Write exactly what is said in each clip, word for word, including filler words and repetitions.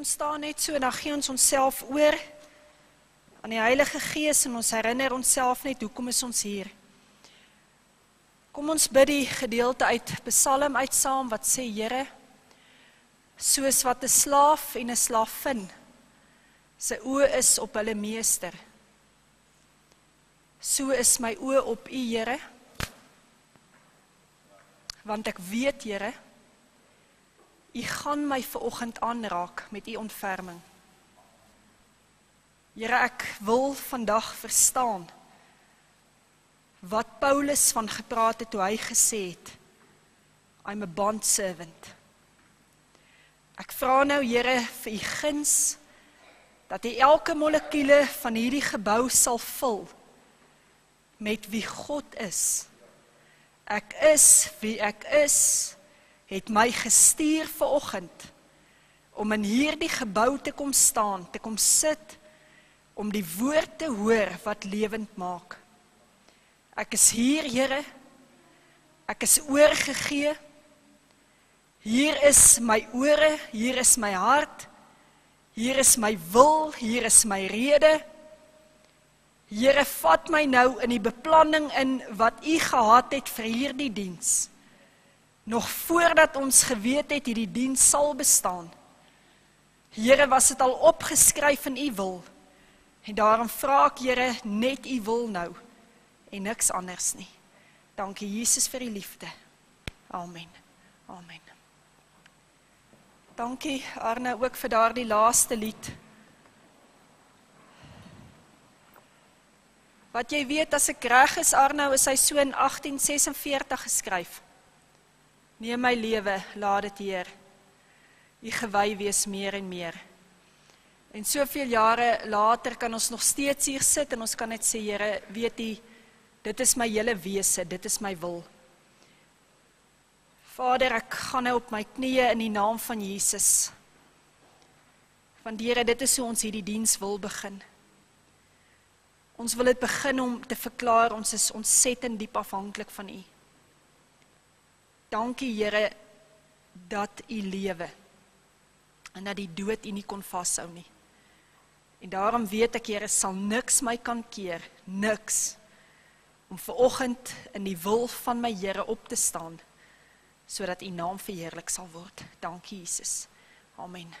ons staan net so en dan gee ons onsself oor aan die Heilige Gees en ons herinner onsself net, hoekom is ons hier? Kom ons bid die gedeelte uit Psalm uit saam wat sê, Here, soos wat 'n slaaf en 'n slavin sy oë is op hulle meester, so is my oë op U, Here, want ek weet, Here, U gaan my vanoggend aanraak met U ontferming. Here, ek wil vandag verstaan wat Paulus van gepraat het toe hy gesê het, I'm a bond servant. Ek vra nou, Here, vir U guns, dat U elke molekuule van hierdie gebou sal vul met wie God is. Ek is wie ek is, het my gestuur vanoggend om in hierdie gebou te kom staan, te kom sit, om die woord te hoor wat lewend maak. Ek is hier, Here, ek is oorgegee, hier is my ore, hier is my hart, hier is my wil, hier is my rede. Here, vat my nou in die beplanning in wat U gehad het vir hierdie diens. Nog voordat ons geweet het, hierdie diens sal bestaan. Here, was het al opgeskryf in U wil. En daarom vra ek, Here, net U wil nou. En niks anders nie. Dankie Jesus vir U liefde. Amen. Amen. Dankie Arne ook vir daardie laaste lied. Wat jy weet, as ek reg is, Arne, is hy so in agttien ses en veertig geskryf. Neem my lewe, laat dit Heer, U gewy wees meer en meer. En soveel jare later kan ons nog steeds hier sit en ons kan net sê, Here, weet U, dit is my hele wese, dit is my wil. Vader, ek gaan nou op my knieë in die naam van Jesus. Want Here, dit is hoe ons hierdie diens wil begin. Ons wil dit begin om te verklaar, ons is ontsettend diep afhanklik van U. Dankie Here, dat U lewe en dat die dood U nie kon vashou nie. En daarom weet ek, Here, sal niks my kan keer, niks, om vanoggend in die wil van my Here op te staan, sodat U naam verheerlik sal word. Dankie Jesus. Amen.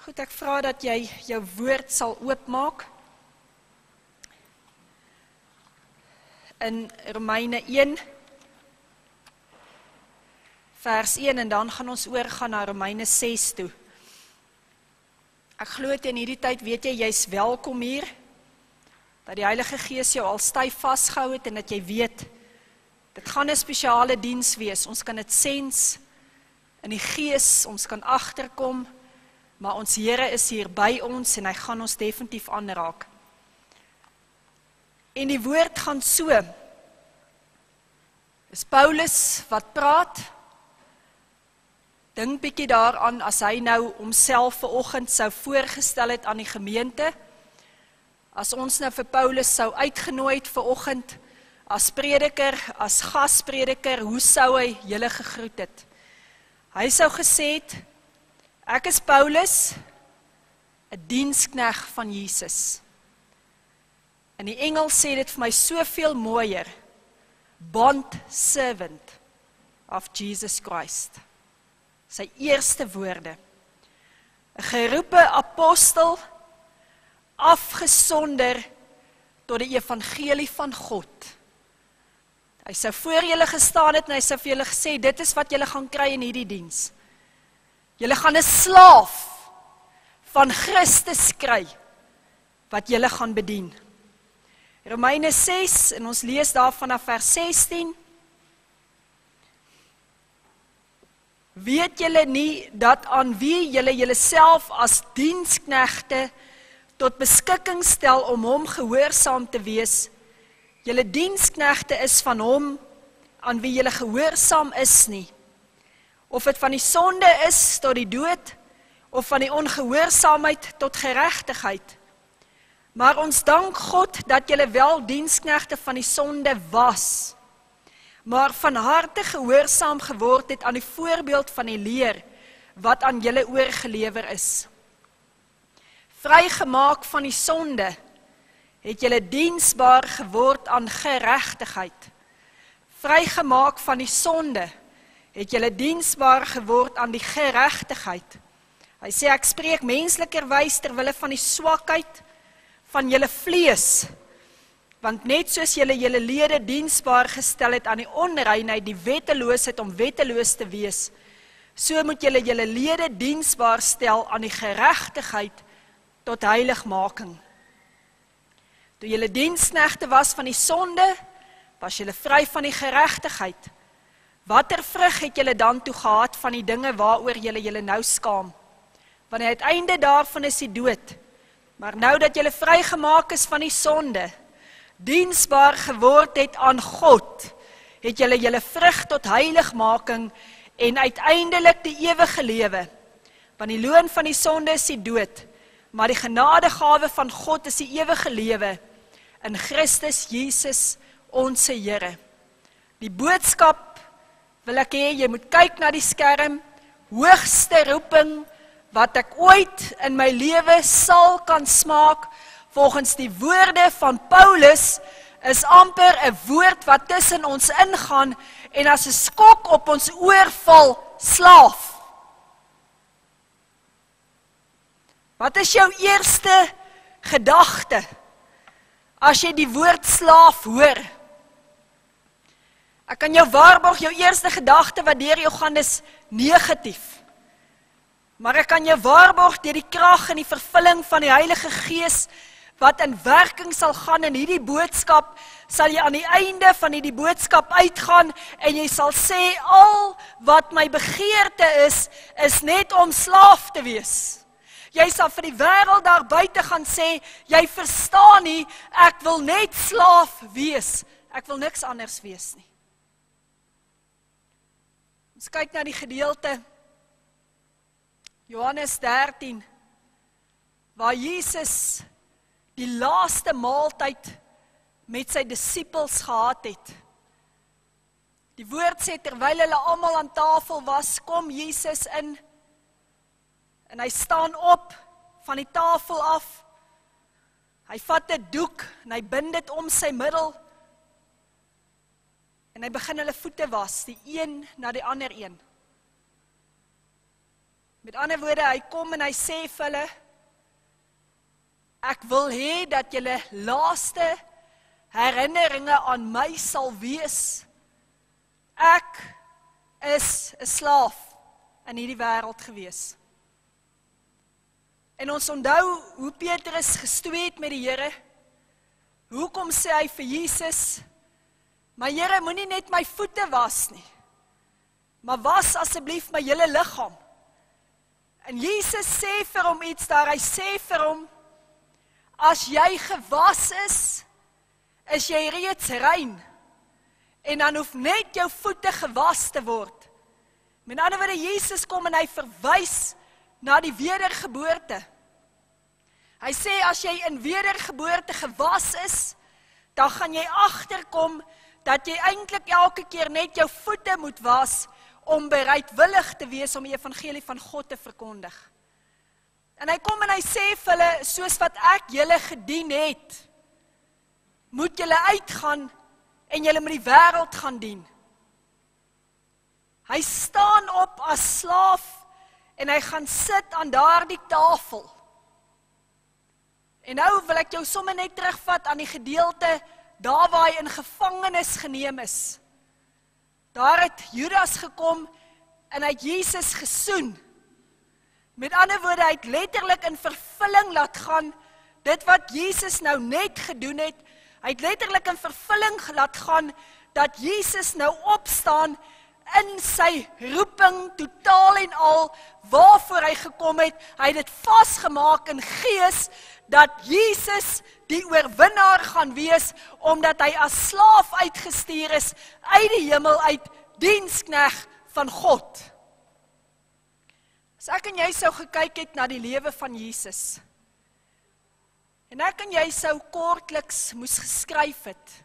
Goed, ek vra dat jy jou woord sal oopmaak. In Romeine een vers een en dan gaan ons oorgaan na Romeine ses toe. Ek glo teen hierdie tyd, weet jy, jy's welkom hier. Dat die Heilige Gees jou al styf vasgehou het en dat jy weet, dit gaan 'n spesiale diens wees. Ons kan dit sens in die Gees, ons kan agterkom. Maar ons Here is hier by ons en hy gaan ons definitief aanraak. En die woord gaan so. Is Paulus wat praat? Dink bietjie daaraan as hy nou homself vanoggend sou voorgestel het aan die gemeente. As ons nou vir Paulus sou uitgenooi het vanoggend as prediker, as gasprediker, hoe sou hy julle gegroet het? Hy sou gesê het, ek is Paulus, 'n dienskneg van Jesus. In die Engels sê dit vir my soveel mooier, bond servant of Jesus Christ. Sy eerste woorde. 'n geroepe apostel, afgesonder tot die evangelie van God. Hy sou voor julle gestaan het en hy sou vir julle gesê, dit is wat julle gaan kry in hierdie diens. Julle gaan 'n slaaf van Christus kry, wat julle gaan bedien. Romeine ses, en ons lees daar vanaf vers sestien. Weet julle nie dat aan wie julle julleself as diensknegte tot beskikking stel om hom gehoorsaam te wees, julle diensknegte is van hom aan wie julle gehoorsaam is nie. Of het van die sonde is tot die dood, of van die ongehoorsaamheid tot geregtigheid. Maar ons dank God dat julle wel diensknegte van die sonde was, maar van harte gehoorsaam geword het aan die voorbeeld van die leer wat aan julle oorgelewer is. Vrygemaak van die sonde, het julle diensbaar geword aan geregtigheid. Vrygemaak van die sonde, het julle diensbaar geword aan die geregtigheid. Hy sê, ek spreek menslikerwys terwille van die swakheid van julle vlees, want net soos julle julle lede diensbaar gestel het aan die onreinheid, die wetteloosheid om wetteloos te wees, so moet julle julle lede diensbaar stel aan die geregtigheid tot heiligmaking. Toe julle diensknegte was van die sonde, was julle vry van die geregtigheid. Watter vrug het julle dan toe gehad van die dinge waaroor julle julle nou skaam? Want aan die einde daarvan is die dood. Maar nou dat julle vrygemaak is van die sonde, diensbaar geword het aan God, het julle julle vrug tot heiligmaking en uiteindelik die ewige lewe. Want die loon van die sonde is die dood, maar die genadegawe van God is die ewige lewe in Christus Jesus ons Here. Die boodskap wil ek hê jy moet kyk na die skerm, hoogste roeping wat ek ooit in my lewe sal kan smaak. Volgens die woorde van Paulus is amper 'n woord wat tussen ons ingaan en as 'n skok op ons oor val, slaaf. Wat is jou eerste gedagte as jy die woord slaaf hoor? Ek kan jou waarborg, jou eerste gedagte wat deur jou gaan is negatief. Maar ek kan jou waarborg deur die krag en die vervulling van die Heilige Gees wat in werking sal gaan in hierdie boodskap, sal jy aan die einde van hierdie boodskap uitgaan en jy sal sê, al wat my begeerte is, is net om slaaf te wees. Jy sal vir die wêreld daar buite gaan sê, jy verstaan nie, ek wil net slaaf wees. Ek wil niks anders wees nie. Ons kyk na die gedeelte Johannes dertien, waar Jesus die laaste maaltyd met sy disippels gehad het. Die woord sê, terwyl hulle almal aan tafel was, kom Jesus in, en hy staan op van die tafel af. Hy vat 'n doek en hy bind dit om sy middel. En hy begin hulle voete was, die een na die ander een. Met ander woorde, hy kom en hy sê vir hulle, ek wil hê dat julle laaste herinneringe aan my sal wees. Ek is 'n slaaf in hierdie wêreld gewees. En ons onthou hoe Petrus gestoei het met die Here. Hoekom sê hy vir Jesus, my Here, moenie net my voete was nie, maar was asseblief my hele liggaam. En Jesus sê vir hom iets daar, hy sê vir hom, as jy gewas is, is jy reeds rein. En dan hoef net jou voete gewas te word. Met ander woorde, Jesus kom en hy verwys na die wedergeboorte. Hy sê, as jy in wedergeboorte gewas is, dan gaan jy agterkom dat jy eintlik elke keer net jou voete moet was om bereidwillig te wees om die evangelie van God te verkondig. En hy kom en hy sê vir hulle, soos wat ek julle gedien het, moet julle uitgaan en julle met die wêreld gaan dien. Hy staan op as slaaf en hy gaan sit aan daardie tafel. En nou wil ek jou sommer net terugvat aan die gedeelte daar waar hy in gevangenis geneem is. Daar het Judas gekom en hy het Jesus gesoen. Met ander woorde, hy het letterlik in vervulling laat gaan dit wat Jesus nou net gedoen het. Hy het letterlik in vervulling laat gaan dat Jesus nou opstaan in sy roeping totaal en al waarvoor hy gekom het. Hy het dit vasgemaak in gees dat Jesus die oorwinnaar gaan wees, omdat hy as slaaf uitgestuur is uit die hemel uit, dienskneg van God. As ek en jy sou gekyk het na die lewe van Jesus, en ek en jy sou kortliks moes geskryf het,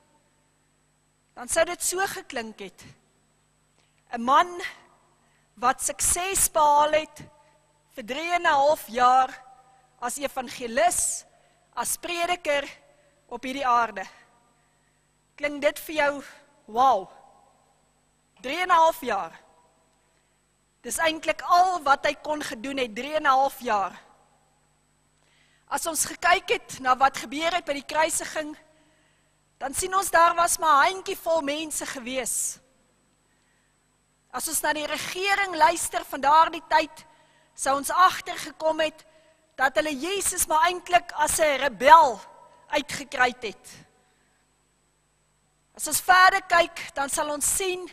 dan sou dit so geklink het. 'n Man wat sukses behaal het vir drie en 'n half jaar as evangelis, as prediker op hierdie aarde. Klink dit vir jou, wow, drie en 'n half jaar. Dis eintlik al wat hy kon gedoen het, drie en 'n half jaar. As ons gekyk het na wat gebeur het by die kruisiging, dan sien ons daar was maar 'n handjievol mense gewees. As ons na die regering luister van daardie tyd, sou ons agtergekom het dat hulle Jesus maar eintlik as 'n rebel uitgekry het. As ons verder kyk, dan sal ons sien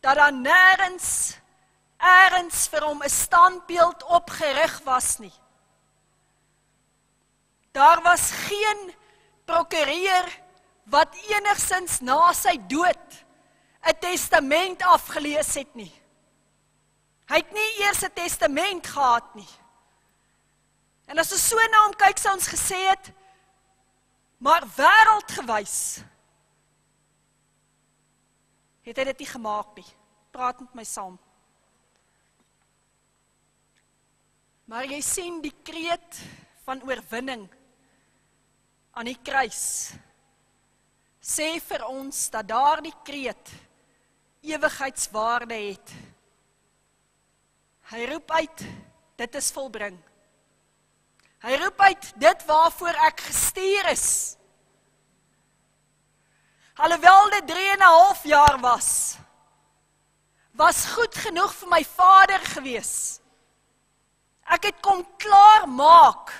dat daar nêrens ergens vir hom 'n standbeeld opgerig was nie. Daar was geen prokureur wat enigsins na sy dood 'n testament afgelees het nie. Hy het nie eers 'n testament gehad nie. En as ons so na hom kyk, sou ons gesê het, maar wêreldgewys het hy dit nie gemaak nie. Praat met my saam. Maar jy sien die kreet van oorwinning aan die kruis sê vir ons dat daardie kreet ewigheidswaarde het. Hy roep uit, dit is volbring. Hy roep uit, dit waarvoor ek gestuur is. Alhoewel dit drie en 'n half jaar was, was goed genoeg vir my Vader gewees. Ek het kom klaar maak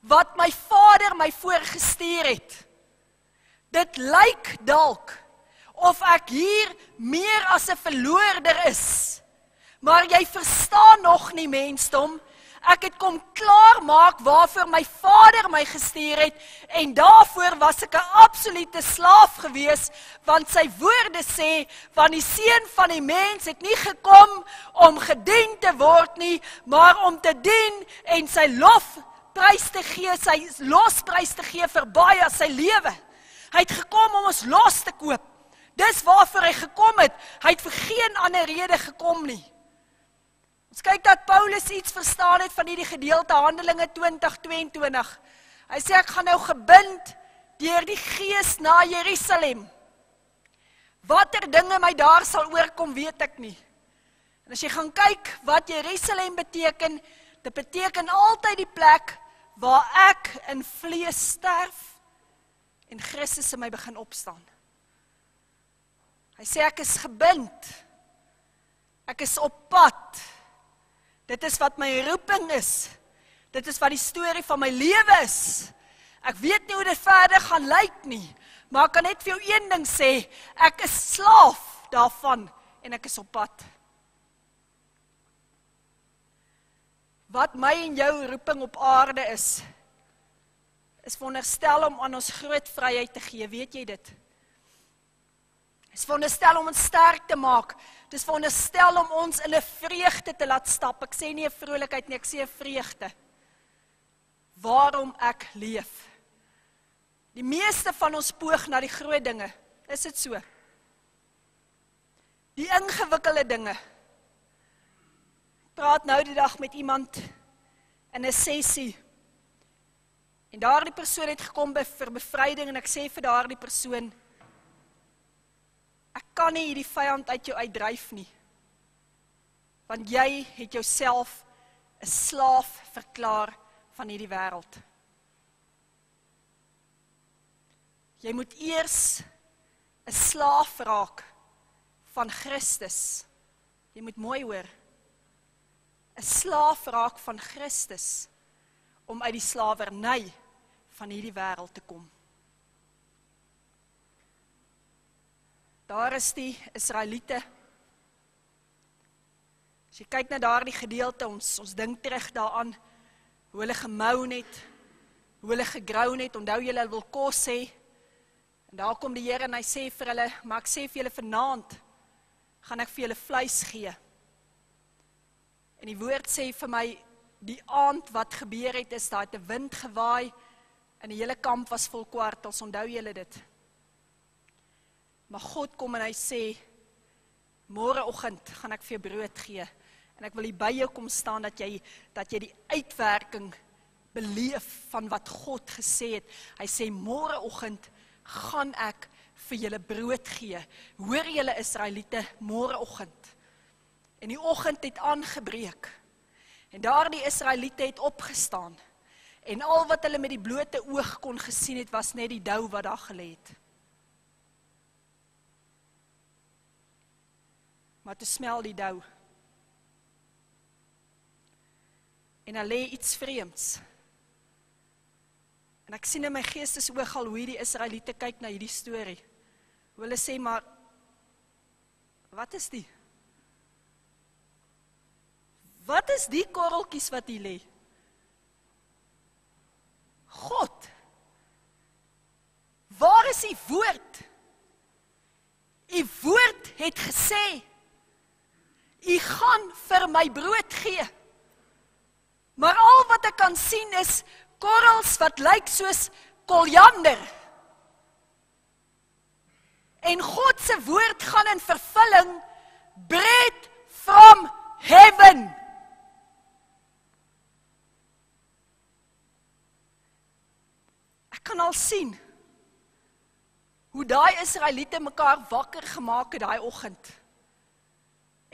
wat my Vader my voorgestuur het. Dit lyk dalk of ek hier meer as 'n verloorder is. Maar jy verstaan nog nie, mensdom. Ek het kom klaar maak waarvoor my Vader my gestuur het en daarvoor was ek 'n absolute slaaf gewees, want sy woorde sê, want die seun van die mens het nie gekom om gedien te word nie, maar om te dien en sy lofprys te gee, sy losprys te gee vir baie as sy lewe. Hy het gekom om ons los te koop. Dis waarvoor hy gekom het. Hy het vir geen ander rede gekom nie. Ons kyk dat Paulus iets verstaan het van hierdie gedeelte Handelinge twintig, twee en twintig. Hy sê, ek gaan nou gebind deur die gees na Jerusalem. Watter dinge my daar sal oorkom, weet ek nie. En as jy gaan kyk wat Jerusalem beteken, dit beteken altyd die plek waar ek in vlees sterf en Christus in my begin opstaan. Hy sê, ek is gebind. Ek is op pad. Dit is wat my roeping is. Dit is wat die storie van my lewe is. Ek weet nie hoe dit verder gaan lyk nie, maar ek kan net vir jou een ding sê, ek is slaaf daarvan en ek is op pad. Wat my en jou roeping op aarde is, is veronderstel om aan ons groot vryheid te gee, weet jy dit? Dit is veronderstel om ons sterk te maak. Dit is veronderstel om ons in 'n vreugde te laat stap. Ek sê nie 'n vrolikheid nie, ek sê 'n vreugde. Waarom ek leef. Die meeste van ons poog na die groot dinge. Is dit so? Die ingewikkelde dinge. Ek praat nou die dag met iemand in 'n sessie. En daardie persoon het gekom vir bevryding en ek sê vir daardie persoon, ek kan nie hierdie vyand uit jou uitdryf nie, want jy het jouself 'n slaaf verklaar van hierdie wêreld. Jy moet eers 'n slaaf raak van Christus. Jy moet mooi hoor. 'n slaaf raak van Christus om uit die slawerny van hierdie wêreld te kom. Daar is die Israeliete. As jy kyk na daardie gedeelte, ons, ons dink terug daaraan, hoe hulle gemou het, hoe hulle gegrou het, onthou julle wil kos hê. En daar kom die Here en hy sê vir hulle, maar ek sê vir julle vanaand, gaan ek vir julle vleis gee. En die woord sê vir my, die aand wat gebeur het is, daar het 'n wind gewaai, en die hele kamp was vol kwartels, onthou julle dit. Maar God kom en hy sê, morgenochtend gaan ek vir jou brood gee. En ek wil hier by jou kom staan, dat jy, dat jy die uitwerking beleef van wat God gesê het. Hy sê, morgenochtend gaan ek vir julle brood gee. Hoor julle Israeliete, morgenochtend. En die ochtend het aangebreek. En daar die Israeliete het opgestaan. En al wat hulle met die blote oog kon gesien het, was net die dou wat daar gelê het. Maar toe smel die dou. En daar lê iets vreemds. En ek sien in my geestes oog al hoe die Israeliete kyk na hierdie storie. Hoe hulle sê, maar wat is die? Wat is die korreltjies wat hier lê? God, waar is die woord? Die woord het gesê, U gaan vir my brood gee. Maar al wat ek kan sien is korrels wat lyk soos koriander. En God se woord gaan in vervulling, bread from heaven. Ek kan al sien hoe daai Israeliete mekaar wakker gemaak het daai oggend.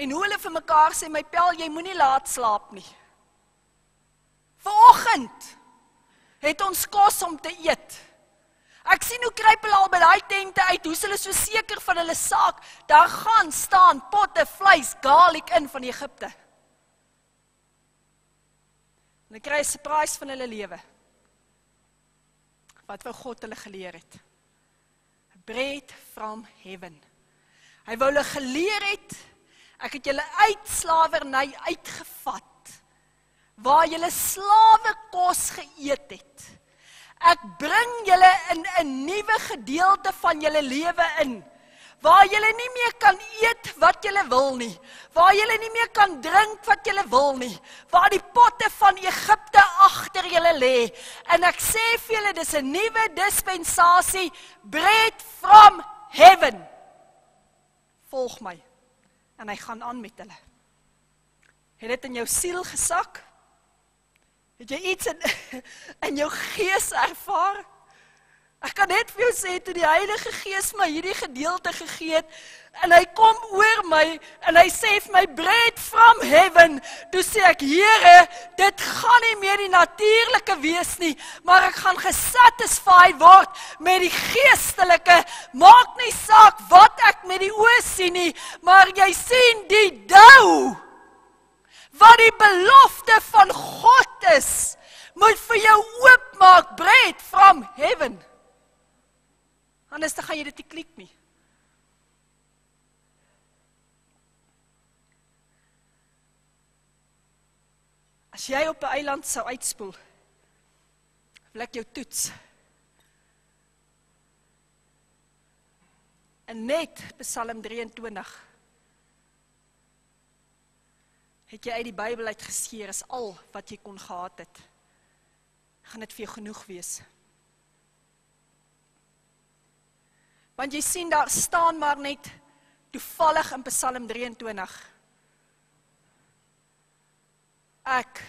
En hoe hulle vir mekaar sê, my pel, jy moenie laat slaap nie. Vanoggend het ons kos om te eet. Ek sien hoe kruip hulle al by die tente uit, hoe hulle so seker van hulle saak, daar gaan staan potte vleis, garlic in van Egipte. En hulle kry 'n surprise van hulle lewe. Wat wou God hulle geleer het. Bread from heaven. Hy wou hulle geleer het, ek het julle uit slawerny uitgevat, waar julle slawe kos geëet het. Ek bring julle in 'n nuwe gedeelte van julle lewe in, waar julle nie meer kan eet wat julle wil nie, waar julle nie meer kan drink wat julle wil nie, waar die potte van Egipte agter julle lê. En ek sê vir julle, dis 'n nuwe dispensasie, bread from heaven. Volg my. En hy gaan aan met hulle. Het dit in jou siel gesak? Het jy iets in, in jou gees ervaar? Ek kan net vir jou sê, toe die Heilige Gees my hierdie gedeelte gegee het, en hy kom oor my, en hy sê vir my, bread from heaven, toe sê ek, Here, dit gaan nie meer die natuurlike wees nie, maar ek gaan gesatisfy word met die geestelike, maak nie saak wat ek met die oë sien nie, maar jy sien die dou, wat die belofte van God is, moet vir jou oopmaak, bread from heaven. Anders dan gaan jy dit nie klik nie. As jy op 'n eiland sou uitspoel, wil ek jou toets. En net Psalm drieëntwintig. Het jy uit die Bybel uitgeskeer, is al wat jy kon gehad het. Gaan dit vir jou genoeg wees? Want jy sien, daar staan maar net toevallig in Psalm drieëntwintig. Ek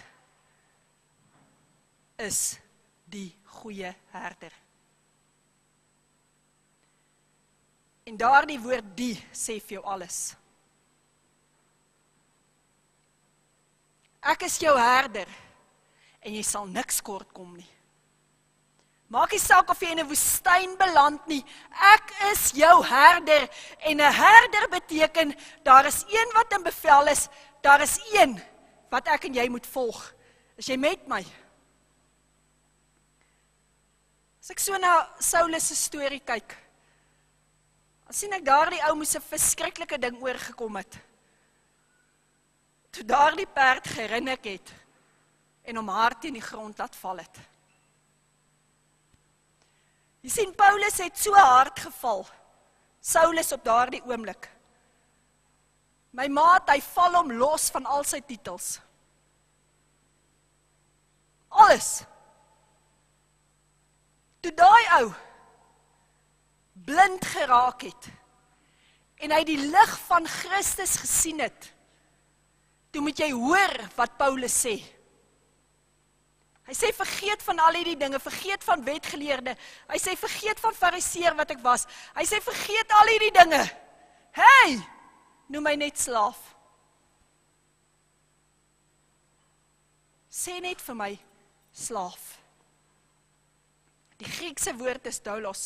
is die goeie herder. En daar die woord die sê vir jou alles. Ek is jou herder, en jy sal niks kort kom nie. Maak nie saak of jy in 'n woestyn beland nie, ek is jou herder, en 'n herder beteken, daar is een wat in bevel is, daar is een wat ek en jy moet volg. Is jy met my? As ek so na Saulus se storie kyk, dan sien ek daar die ou moes 'n verskriklike ding oorgekom het. Toe daar die perd gerinnik het, en om haar teen die grond laat val het. Jy sien, Paulus het so hard geval, Saulus op daar die oomlik. My maat, hy val hom los van al sy titels. Alles. Toe daai ou blind geraak het, en hy die lig van Christus gesien het, toe moet jy hoor wat Paulus sê. Hy sê, vergeet van al die dinge, vergeet van wetgeleerde, hy sê, vergeet van fariseer wat ek was, hy sê, vergeet al die dinge, hey, noem my net slaaf. Sê net vir my, slaaf. Die Griekse woord is doulos.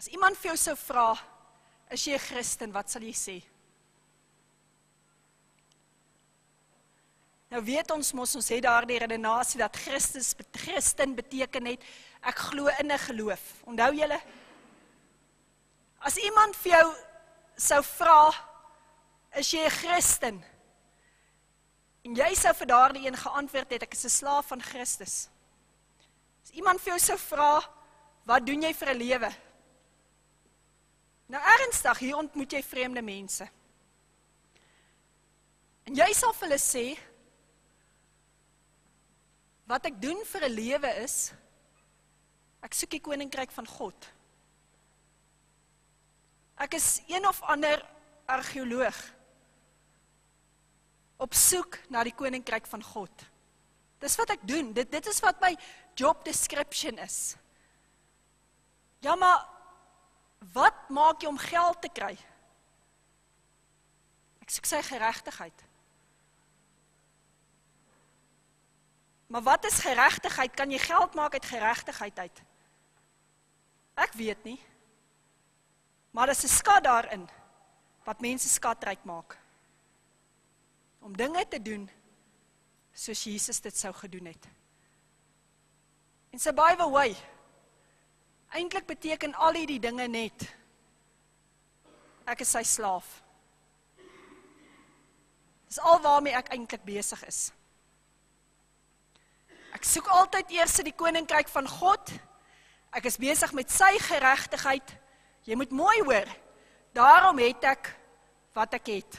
As iemand vir jou sou vra, is jy 'n Christen, wat sal jy sê? Nou weet ons mos, ons het daar die redenasie dat Christus, Christen beteken het, ek glo in 'n geloof. Onthou julle? As iemand vir jou sou vra, is jy 'n Christen? En jy sou vir daardie een geantwoord het, ek is 'n slaaf van Christus. As iemand vir jou sou vra, wat doen jy vir 'n lewe? Nou ernstig, hier ontmoet jy vreemde mense. En jy sal vir hulle sê, wat ek doen vir 'n lewe is, ek soek die koninkryk van God. Ek is een of ander argeoloog op soek na die koninkryk van God. Dis wat ek doen, dit, dit is wat my job description is. Ja, maar wat maak jy om geld te kry? Ek soek sy geregtigheid. Maar wat is geregtigheid? Kan jy geld maak uit geregtigheid uit? Ek weet nie. Maar daar's 'n skat daarin, wat mense skatryk maak. Om dinge te doen, soos Jesus dit sou gedoen het. En so by the way, eintlik beteken al hierdie dinge net, ek is sy slaaf. Dis al waarmee ek eintlik besig is. Ek soek altyd eers die koninkryk van God, ek is besig met sy geregtigheid, jy moet mooi hoor, daarom het ek wat ek het.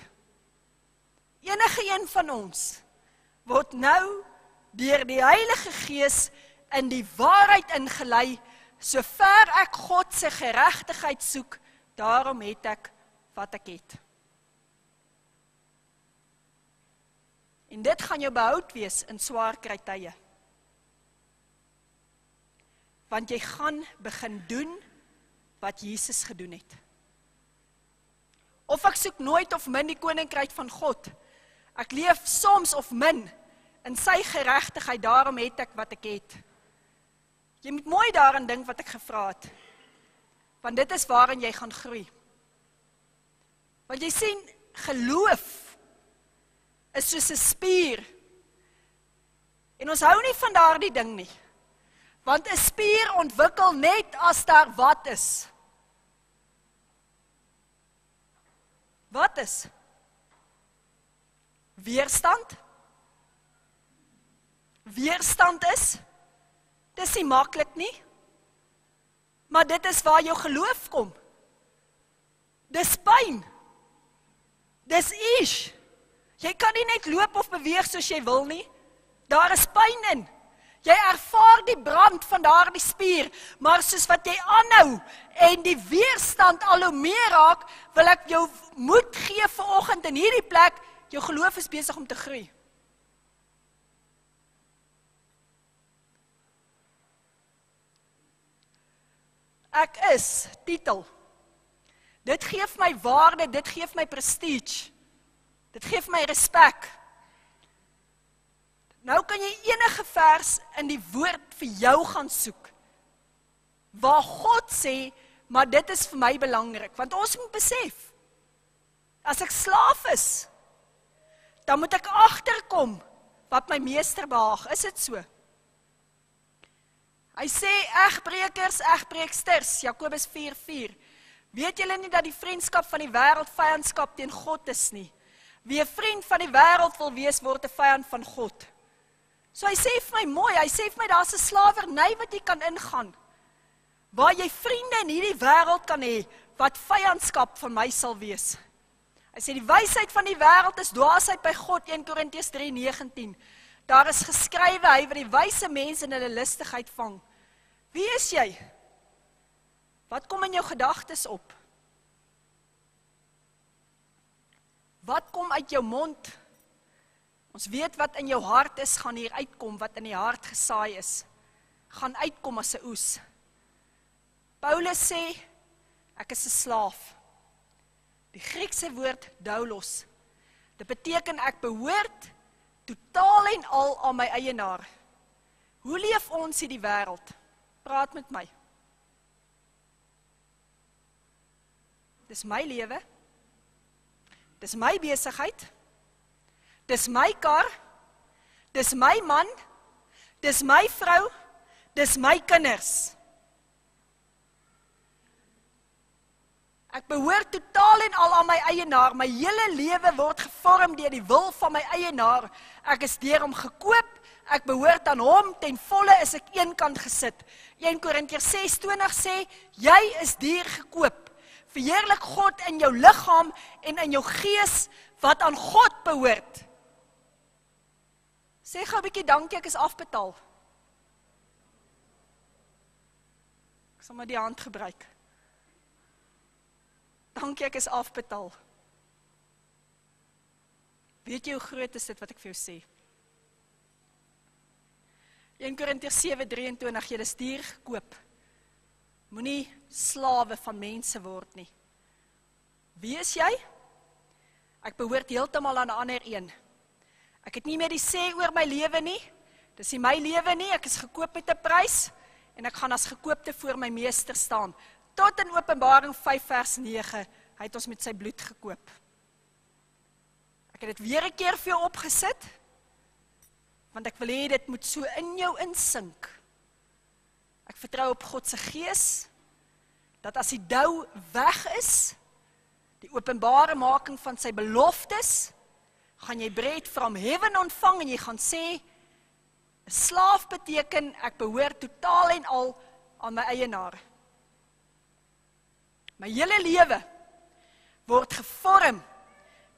Enige een van ons word nou deur die Heilige Gees in die waarheid ingelei, sover ek God se geregtigheid soek, daarom het ek wat ek het. En dit gaan jou behoud wees in swaar kry tye. Want jy gaan begin doen wat Jesus gedoen het. Of ek soek nooit of min die koninkryk van God. Ek leef soms of min in sy geregtigheid, daarom het ek wat ek het. Jy moet mooi daaraan dink wat ek gevra het. Want dit is waarin jy gaan groei. Want jy sien, geloof is soos 'n spier. En ons hou nie van daardie ding nie. Want 'n spier ontwikkel net as daar wat is. Wat is? Weerstand? Weerstand is? Dis nie maklik nie. Maar dit is waar jou geloof kom. Dis pyn. Dis ish. Jy kan nie net loop of beweeg soos jy wil nie. Daar is pyn in. Jy ervaar die brand van daardie spier, maar soos wat jy aanhou en die weerstand al hoe meer raak, wil ek jou moed gee vanoggend in hierdie plek, jou geloof is besig om te groei. Ek is, titel. Dit gee vir my waarde, dit gee vir my prestige. Dit gee vir my respek. Nou kan jy enige vers in die woord vir jou gaan soek. Waar God sê, maar dit is vir my belangrik. Want ons moet besef, as ek slaaf is, dan moet ek agterkom wat my meester behaag. Is dit so? Hy sê, egbrekers, egbreeksters, Jakobus vier vers vier. Weet julle nie dat die vriendskap van die wêreld vyandskap teen God is nie? Wie 'n vriend van die wêreld wil wees, word 'n vyand van God. So hy sê vir my mooi, hy sê vir my, daar is 'n slawerny wat jy kan ingaan, waar jy vriende in hierdie wêreld kan hê, wat vyandskap van my sal wees. Hy sê die wysheid van die wêreld is dwaasheid by God, een Korintiërs drie vers negentien. Daar is geskrywe, hy wat die wyse mense in hulle listigheid vang. Wie is jy? Wat kom in jou gedagtes op? Wat kom uit jou mond? Ons weet wat in jou hart is, gaan hier uitkom, wat in die hart gesaai is. Gaan uitkom as 'n oes. Paulus sê, ek is 'n slaaf. Die Griekse woord doulos. Dit beteken ek behoort totaal en al aan my eienaar. Hoe leef ons in die wêreld? Praat met my. Dis my lewe. Dis my besigheid. Dis my kar, dis my man, dis my vrou, dis my kinders. Ek behoort totaal en al aan my eienaar. My hele lewe word gevorm deur die wil van my eienaar. Ek is deur hom gekoop, ek behoort aan hom, ten volle is ek eenkant gesit. Eerste Korintiërs ses twintig sê, jy is duur gekoop. Verheerlik God in jou liggaam en in jou gees wat aan God behoort. Sê gou 'n bietjie dankie, ek is afbetaal. Ek sal maar die hand gebruik. Dankie, ek is afbetaal. Weet jy hoe groot is dit wat ek vir jou sê? Eerste Korintiërs sewe drieëntwintig, jy is duur gekoop. Moenie slawe van mense word nie. Wie is jy? Ek behoort heeltemal aan 'n ander een. Ek het nie meer die sê oor my lewe nie. Dis nie my lewe nie, ek is gekoop met 'n prys en ek gaan as gekoopte voor my meester staan. Tot in Openbaring vyf vers nege, hy het ons met sy bloed gekoop. Ek het dit weer 'n keer vir jou opgesit, want ek wil hê dit moet so in jou insink. Ek vertrou op God se gees, dat as die dou weg is, die openbare making van sy beloftes, gaan jy breed from heaven ontvang en jy gaan sê, 'n slaaf beteken, ek behoort totaal en al aan my eienaar. My hele lewe word gevorm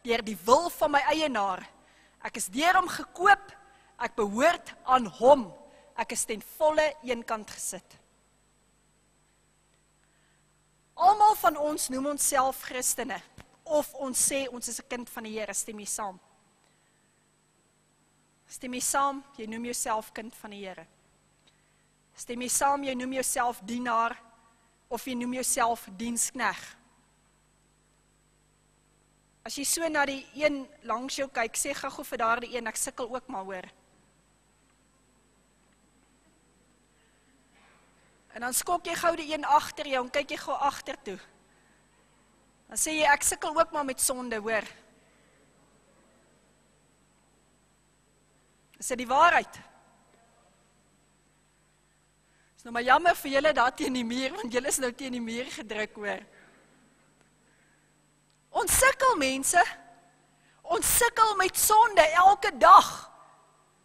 deur die wil van my eienaar. Ek is deur hom gekoop, ek behoort aan hom. Ek is ten volle eenkant gesit. Almal van ons noem onsself Christene, of ons sê ons is 'n kind van die Here, stem jy saam? Stem jy saam, jy noem jouself kind van die Here. Stem jy saam, jy noem jouself dienaar, of jy noem jouself dienskneg. As jy so na die een langs jou kyk, sê gou vir daardie een, ek sukkel ook maar hoor. En dan skok jy gou die een agter jou en kyk jy gou agter toe. Dan sê jy, ek sukkel ook maar met sonde, hoor. Is dit die waarheid? Is nou maar jammer vir julle daar teen die muur, want julle is nou teen die muur gedruk, hoor. Ons sukkel, mense. Ons sukkel met sonde elke dag.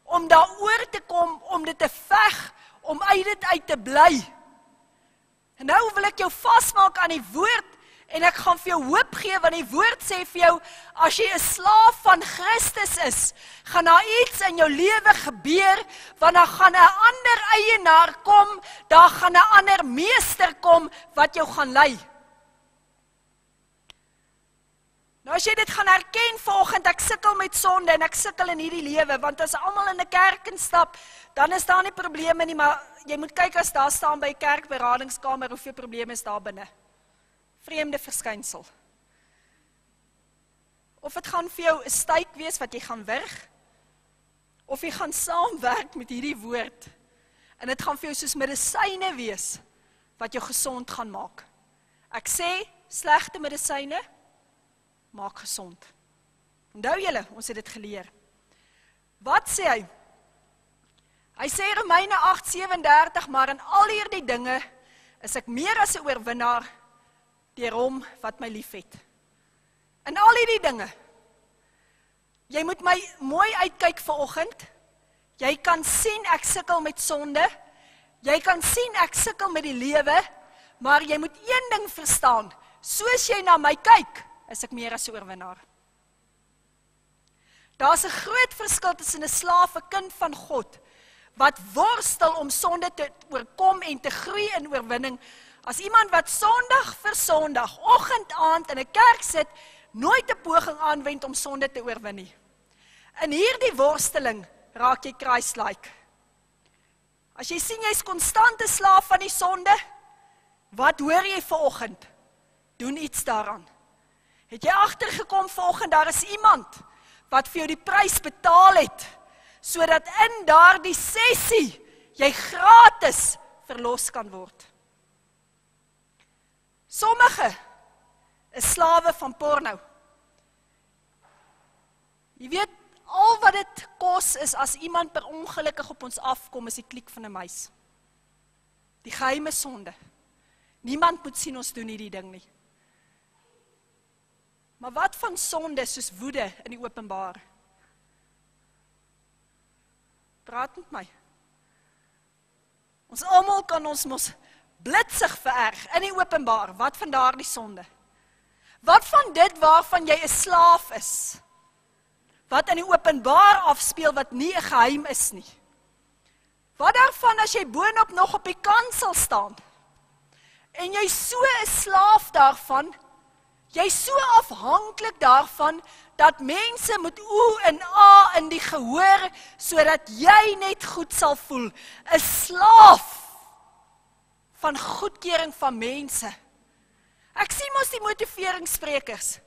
Om daaroor te kom, om dit te veg, om uit dit uit te bly. En nou wil ek jou vasmaak aan die woord, en ek gaan vir jou hoop gee, want die woord sê vir jou, as jy 'n slaaf van Christus is, gaan daar iets in jou lewe gebeur, want daar gaan 'n ander eienaar kom, daar gaan 'n ander meester kom, wat jou gaan lei. Nou as jy dit gaan herken vanoggend, ek sukkel met sonde, en ek sukkel in hierdie lewe, want as almal in 'n kerk instap, dan is daar nie probleme nie, maar jy moet kyk as daar staan by kerkberadingskamer, hoeveel probleme is daar binne. Vreemde verskynsel. Of het gaan vir jou 'n styk wees wat jy gaan wurg, of jy gaan saamwerk met hierdie woord, en dit gaan vir jou soos medisyne wees, wat jou gesond gaan maak. Ek sê, slegte medisyne, maak gesond. Onthou julle, ons het dit geleer. Wat sê hy? Hy sê Romeine agt sewe en dertig, maar in al hierdie dinge is ek meer as 'n oorwinnaar deur hom wat my liefhet. In al hierdie dinge. Jy moet my mooi uitkyk vanoggend. Jy kan sien ek sukkel met sonde. Jy kan sien ek sukkel met die lewe, maar jy moet een ding verstaan. Soos jy na my kyk, is ek meer as 'n oorwinnaar. Daar's 'n groot verskil tussen 'n slaaf en 'n kind van God, wat worstel om sonde te oorkom en te groei in oorwinning, as iemand wat Sondag vir Sondag, oggend, aand in 'n kerk sit, nooit 'n poging aanwend om sonde te oorwin nie. In hierdie worsteling raak jy Christ-like. As jy sien jy's konstante slaaf van die sonde, wat hoor jy vanoggend? Doen iets daaraan. Het jy agtergekom vanoggend, daar is iemand wat vir jou die prys betaal het, sodat in daardie sessie jy gratis verlos kan word. Sommige is slawe van porno. Jy weet, al wat dit kos is as iemand per ongelukkig op ons afkom, is die kliek van 'n muis. Die geheime sonde. Niemand moet sien ons doen hierdie ding nie. Maar wat van sonde soos woede in die openbaar? Praat met my. Ons almal kan ons mos blitsig vererg in die openbaar. Wat van daardie sonde? Wat van dit waarvan jy 'n slaaf is? Wat in die openbaar afspeel wat nie 'n geheim is nie? Wat daarvan as jy boonop nog op die kansel staan? En jy so 'n slaaf daarvan, jy so afhanklik daarvan, dat mense moet oe en a in die gehoor, sodat jy net goed sal voel. 'n Slaaf van goedkeuring van mense. Ek sien mos die motiveringssprekers.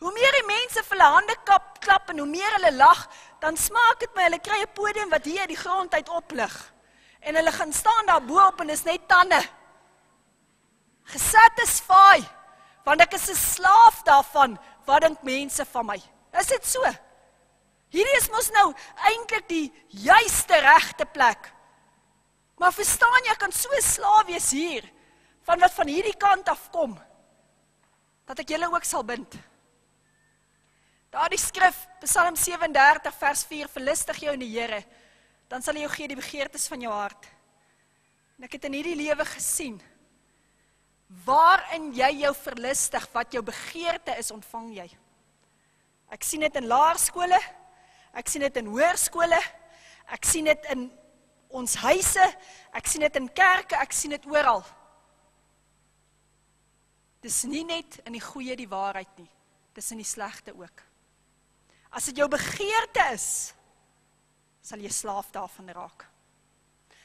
Hoe meer die mense vir hulle hande kap, klap en hoe meer hulle lag, dan smaak het my, hulle kry 'n podium wat hier uit die grond uit oplig. En hulle gaan staan daar bo-op en is net tande. Gesatisfy, want ek is 'n slaaf daarvan, wat dink mense van my? Is dit so? Hierdie is mos nou eintlik die juiste regte plek. Maar verstaan jy, ek kan so 'n slaaf wees hier, van wat van hierdie kant af kom, dat ek julle ook sal bind. Daar die skrif, Psalm sewe en dertig vers vier, verlustig jou in die Here, dan sal hy jou gee die begeertes van jou hart. En ek het in hierdie lewe gesien, waarin jy jou verlustig, wat jou begeerte is, ontvang jy. Ek sien dit in laerskole, ek sien dit in hoërskole, ek sien dit in ons huise, ek sien dit in kerke, ek sien dit oral. Dis nie net in die goeie die waarheid nie, dis in die slegte ook. As dit jou begeerte is, sal jy slaaf daarvan raak.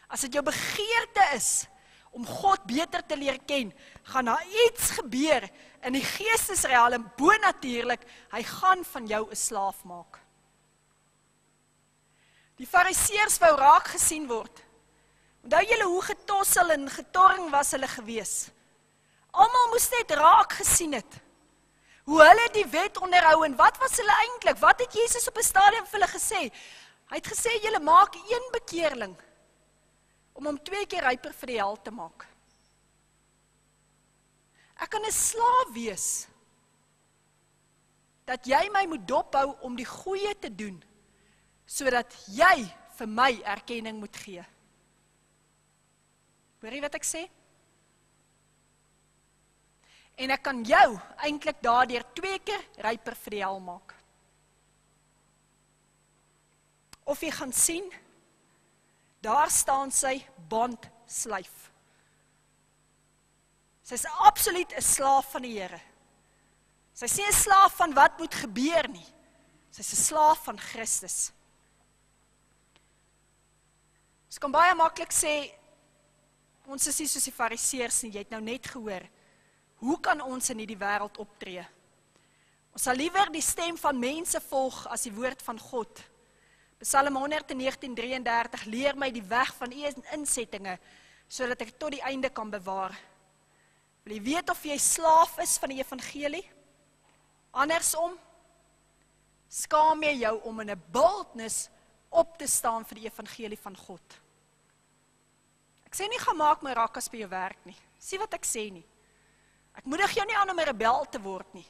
As dit jou begeerte is, om God beter te leer ken, gaan daar iets gebeur in die geestesrealm, bonatuurlik, hy gaan van jou 'n slaaf maak. Die fariseërs wou raak gesien word. Onthou julle hoe getossel en getorring was hulle gewees. Almal moes net raak gesien het. Hoe hulle die wet onderhou en wat was hulle eintlik? Wat het Jesus op 'n stadium vir hulle gesê? Hy het gesê, julle maak een bekeerling, om hom twee keer ryper vir die hel te maak. Ek kan 'n slaaf wees, dat jy my moet dophou om die goeie te doen, sodat jy vir my erkenning moet gee. Hoor jy wat ek sê? En ek kan jou eintlik daardeur twee keer ryper vir die hel maak. Of jy gaan sien, daar staan sy bond slyf. Sy is absoluut 'n slaaf van die Here. Sy is nie 'n slaaf van wat moet gebeur nie. Sy is 'n slaaf van Christus. Ons kan baie maklik sê, ons is nie soos die fariseërs nie, jy het nou net gehoor, hoe kan ons in hierdie wêreld optree? Ons sal liewer die stem van mense volg as die woord van God. Psalm honderd en negentien, drie en dertig, leer my die weg van u insettinge, sodat ek tot die einde kan bewaar. Wil jy weet of jy slaaf is van die evangelie? Andersom, skaam jy jou om in 'n boldness op te staan vir die evangelie van God. Ek sê nie, gaan maak my rakas by jou werk nie. Sien wat ek sê nie. Ek moedig jou nie aan om 'n rebel te word nie.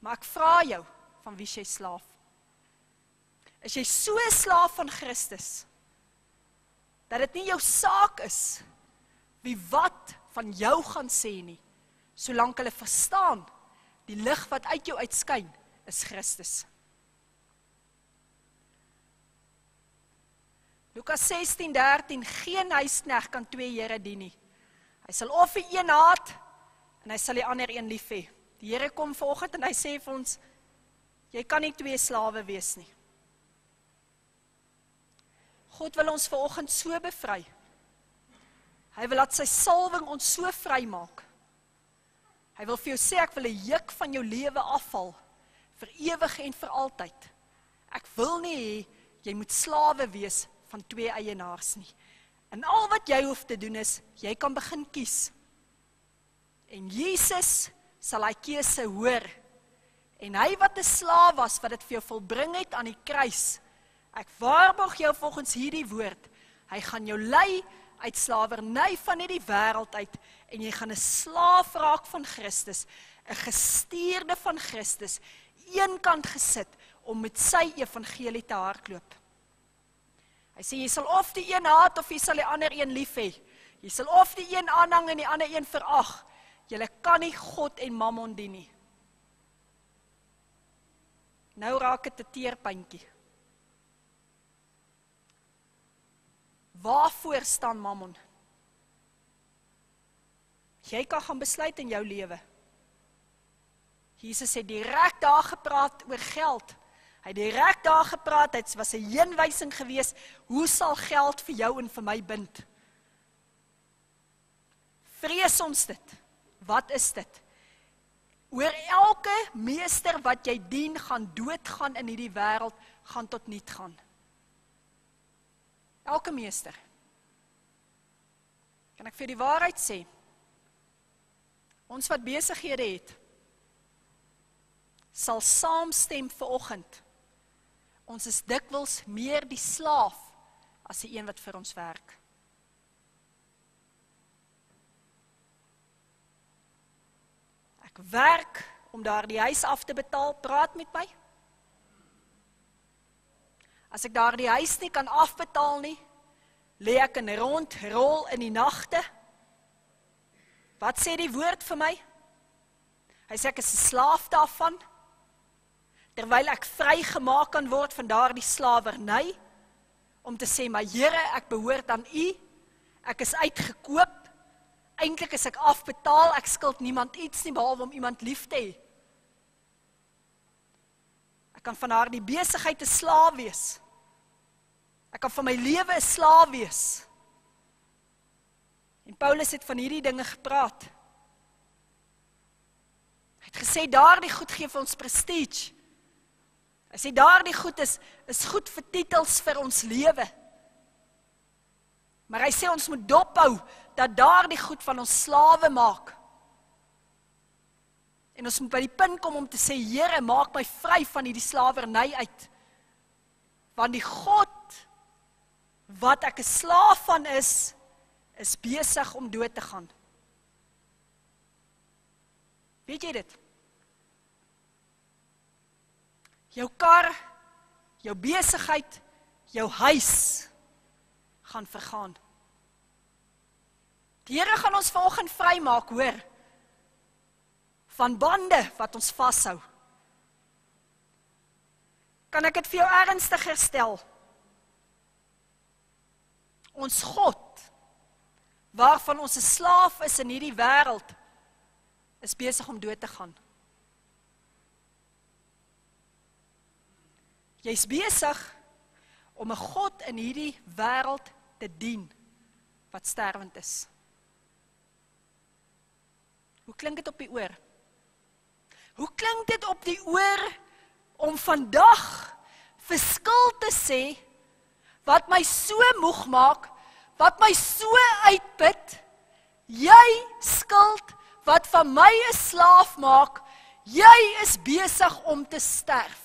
Maar ek vra jou, van wie is jy slaaf? Is jy so 'n slaaf van Christus, dat dit nie jou saak is, wie wat van jou gaan sê nie, solank hulle verstaan, die lig wat uit jou uitskyn, is Christus. Lukas sestien, dertien, geen huisknegt kan twee Here dien nie. Hy sal of die een haat, en hy sal die ander een lief hê. Die Here kom vanoggend en hy sê vir ons, jy kan nie twee slawe wees nie. God wil ons vanoggend so bevry. Hy wil dat sy salwing ons so vry maak. Hy wil vir jou sê, ek wil die juk van jou lewe afval, vir ewig en vir altyd. Ek wil nie hê, jy moet slawe wees van twee eienaars nie. En al wat jy hoef te doen is, jy kan begin kies. En Jesus sal hy keuse hoor. En hy wat 'n slaaf was, wat dit vir jou volbring het aan die kruis, ek waarborg jou volgens hierdie woord, hy gaan jou lei uit slawerny van hierdie wêreld uit, en jy gaan 'n slaaf raak van Christus, 'n gestuurde van Christus, eenkant gesit, om met sy evangelie te hardloop. Hy sê, jy sal of die een haat, of jy sal die ander een lief hê. Jy sal of die een aanhang, en die ander een verag. Julle kan nie God en Mammon dien nie. Nou raak het 'n teerpuntjie. Waarvoor staan Mammon? Jy kan gaan besluit in jou lewe. Jesus het direk daar gepraat oor geld. Hy het direk daar gepraat, dit was 'n heenwysing geweest, hoe sal geld vir jou en vir my bind? Vrees ons dit. Wat is dit? Oor elke meester wat jy dien, gaan doodgaan in hierdie wêreld, gaan tot niet gaan. Elke meester. Kan ek vir die waarheid sê? Ons wat besighede het, sal saamstem vanoggend. Ons is dikwels meer die slaaf as die een wat vir ons werk. Ek werk om daardie huis af te betaal, praat met my. As ek daar die huis nie kan afbetaal nie, lê ek in rond, rol in die nagte. Wat sê die woord vir my? Hy sê ek is 'n slaaf daarvan, terwyl ek vrygemaak kan word van daardie slawerny, om te sê, maar Here, ek behoort aan U, ek is uitgekoop, eintlik is ek afbetaal, ek skuld niemand iets nie, behalwe om iemand lief te hê. Ek kan van haar die besigheid 'n slaaf wees. Ek kan van my lewe 'n slaaf wees. En Paulus het van hierdie dinge gepraat. Hy het gesê, daardie goed gee vir ons prestige. Hy sê, daardie goed is, is goed vir titels vir ons lewe. Maar hy sê, ons moet dophou, dat daardie goed van ons slawe maak. En ons moet by die punt kom om te sê, Here, maak my vry van hierdie slawerny uit. Want die God, wat ek 'n slaaf van is, is besig om dood te gaan. Weet jy dit? Jou kar, jou besigheid, jou huis, gaan vergaan. Die Here gaan ons vanoggend vry maak, hoor. Van bande wat ons vashou. Kan ek dit vir jou ernstiger stel? Ons God, waarvan ons 'n slaaf is in hierdie wêreld, is besig om dood te gaan. Jy's besig om 'n God in hierdie wêreld te dien, wat sterwend is. Hoe klink dit op die oor? Hoe klink dit op die oor om vandag verskil te sê wat my so moeg maak, wat my so uitput, jy skuld wat van my 'n slaaf maak, jy is besig om te sterf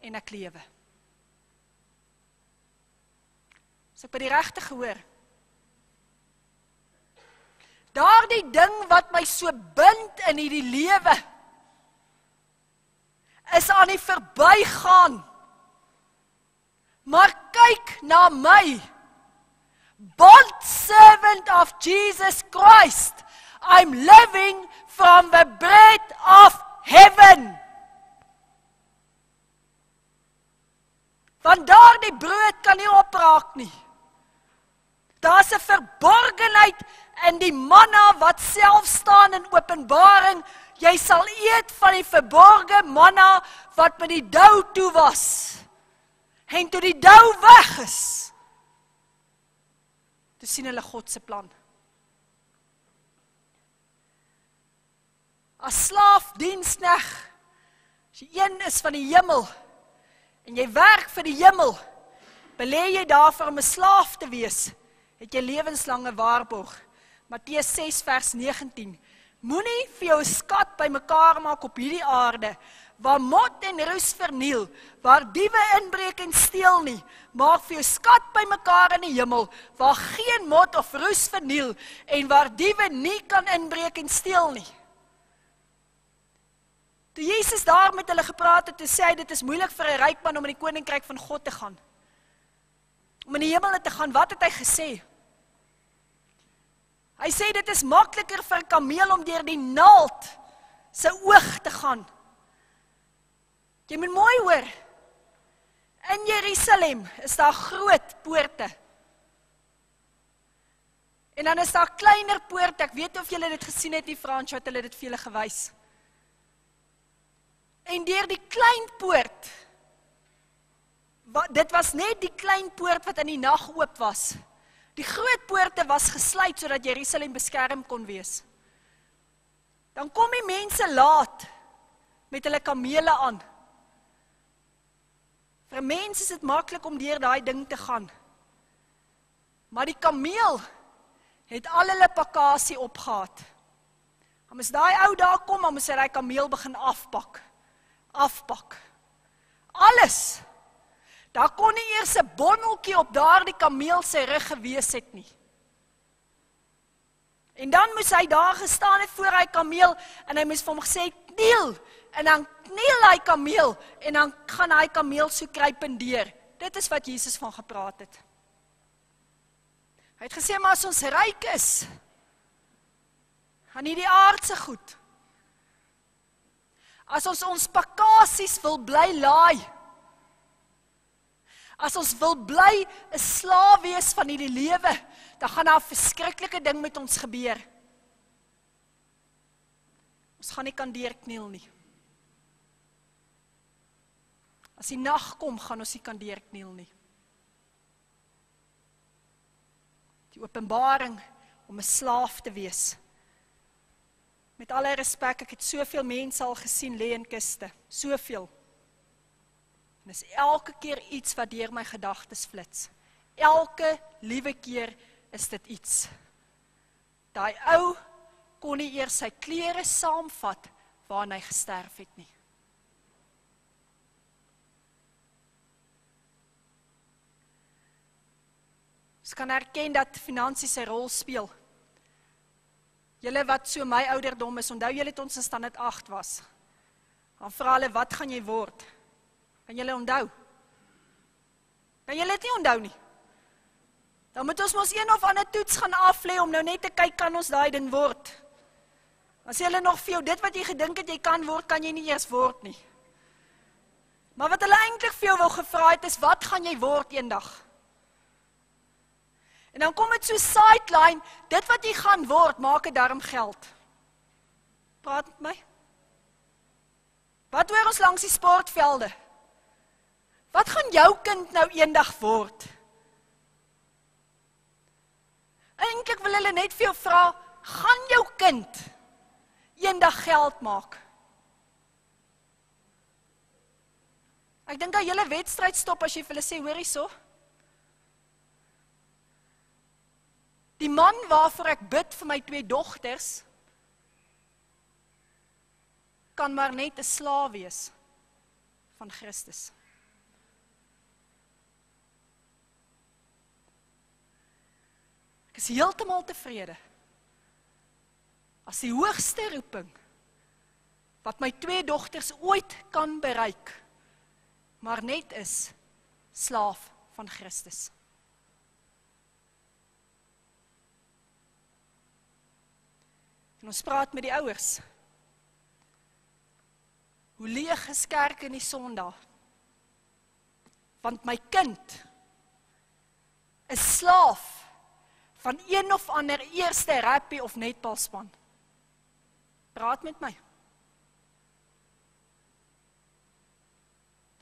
en ek lewe. As ek by die regte gehoor, daardie ding wat my so bind in hierdie lewe, is aan die verbygaan. Maar kyk na my, bond servant of Jesus Christ, I'm living from the bread of heaven. Want daardie brood kan nie opraak nie. Daar's 'n verborgenheid in die manna wat self staan in Openbaring Jy sal eet van die verborgde manna wat met die dou toe was. En toe die dou weg is, toe sien hulle God se plan. As slaaf, dienskneg, as jy een is van die hemel, en jy werk vir die hemel, belê jy daarvoor om 'n slaaf te wees, het jy lewenslange waarborg. Matteus ses vers negentien, moenie vir jou skat bymekaar maak op hierdie aarde, waar mot en roes verniel, waar diewe inbreek en steel nie, maak vir jou skat bymekaar in die hemel, waar geen mot of roes verniel, en waar diewe nie kan inbreek en steel nie. Toe Jezus daar met hulle gepraat het, toe sê hy, dit is moeilik vir 'n ryk man om in die koninkryk van God te gaan. Om in die hemel te gaan, wat het hy gesê? Hy sê, dit is makliker vir 'n kameel om deur die naald sy oog te gaan. Jy moet mooi hoor, in Jerusalem is daar groot poorte. En dan is daar kleiner poorte, ek weet of julle dit gesien het, die Frans wat hulle dit vir julle gewys. En deur die klein poort, dit was net die klein poort wat in die nag oop was. Die groot poorte was gesluit, sodat Jerusalem beskerm kon wees. Dan kom die mense laat, met hulle kamele aan. Vir mens is het makkelijk om deur daai ding te gaan. Maar die kameel het al hulle pakkasie opgehaat. Dan as daai ou daar kom, dan moet hy daai kameel begin afpak. Afpak. Alles. Daar kon nie eers 'n bondeltjie op daardie kameel se rug gewees het nie. En dan moes hy daar gestaan het voor hy kameel en hy moes vir hom gesê, kniel, en dan kniel hy kameel, en dan gaan hy kameel so kruipend deur. Dit is wat Jezus van gepraat het. Hy het gesê, maar as ons ryk is, gaan nie die aardse goed. As ons ons pakkasies wil bly laai, as ons wil bly 'n slaaf wees van hierdie lewe, dan gaan daar 'n verskriklike ding met ons gebeur. Ons gaan nie kan deurkniel nie. As die nag kom, gaan ons nie kan deurkniel nie. Die openbaring om 'n slaaf te wees. Met alle respek, ek het soveel mense al gesien lê in kiste, soveel. En dis elke keer iets wat deur my gedagtes flits. Elke liewe keer is dit iets. Daai ou kon nie eers sy klere saamvat waarna hy gesterf het nie. Ons kan erken dat finansies 'n rol speel. Julle wat so my ouderdom is, onthou julle het ons in standaard agt was. Dan vra hulle, wat gaan jy word? Kan julle onthou? Kan julle dit nie onthou nie? Dan moet ons mos een of ander toets gaan aflê om nou net te kyk, kan ons daai ding word? Dan sê hulle nog vir jou, dit wat jy gedink het jy kan word, kan jy nie eers word nie. Maar wat hulle eintlik vir jou wil gevra het is, wat gaan jy word eendag? En dan kom het so sideline, dit wat jy gaan word, maak het daarom geld. Praat met my. Wat hoor ons langs die sportvelde? Wat gaan jou kind nou eendag word? Eintlik wil hulle net vir jou vra, gaan jou kind eendag geld maak? Ek dink dat julle wedstryd stop as jy vir hulle sê, hoor hierso. Die man waarvoor ek bid vir my twee dogters, kan maar net 'n slaaf wees van Christus. Ek is heeltemal tevrede as die hoogste roeping wat my twee dogters ooit kan bereik, maar net is slaaf van Christus. En ons praat met die ouers. Hoe leeg is kerk in die Sondag? Want my kind is slaaf van een of ander eerste rappie of netbalspan. Praat met my.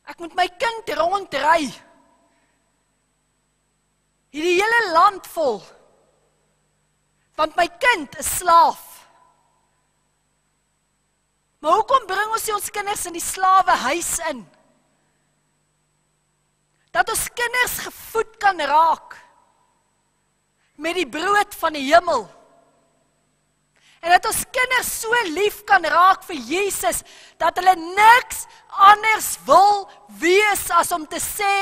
Ek moet my kind rondry. Hierdie hele land vol. Want my kind is slaaf. Maar hoekom bring ons ons kinders in die slawehuis in? Dat ons kinders gevoed kan raak met die brood van die hemel. En dat ons kinders so lief kan raak vir Jesus, dat hulle niks anders wil wees as om te sê,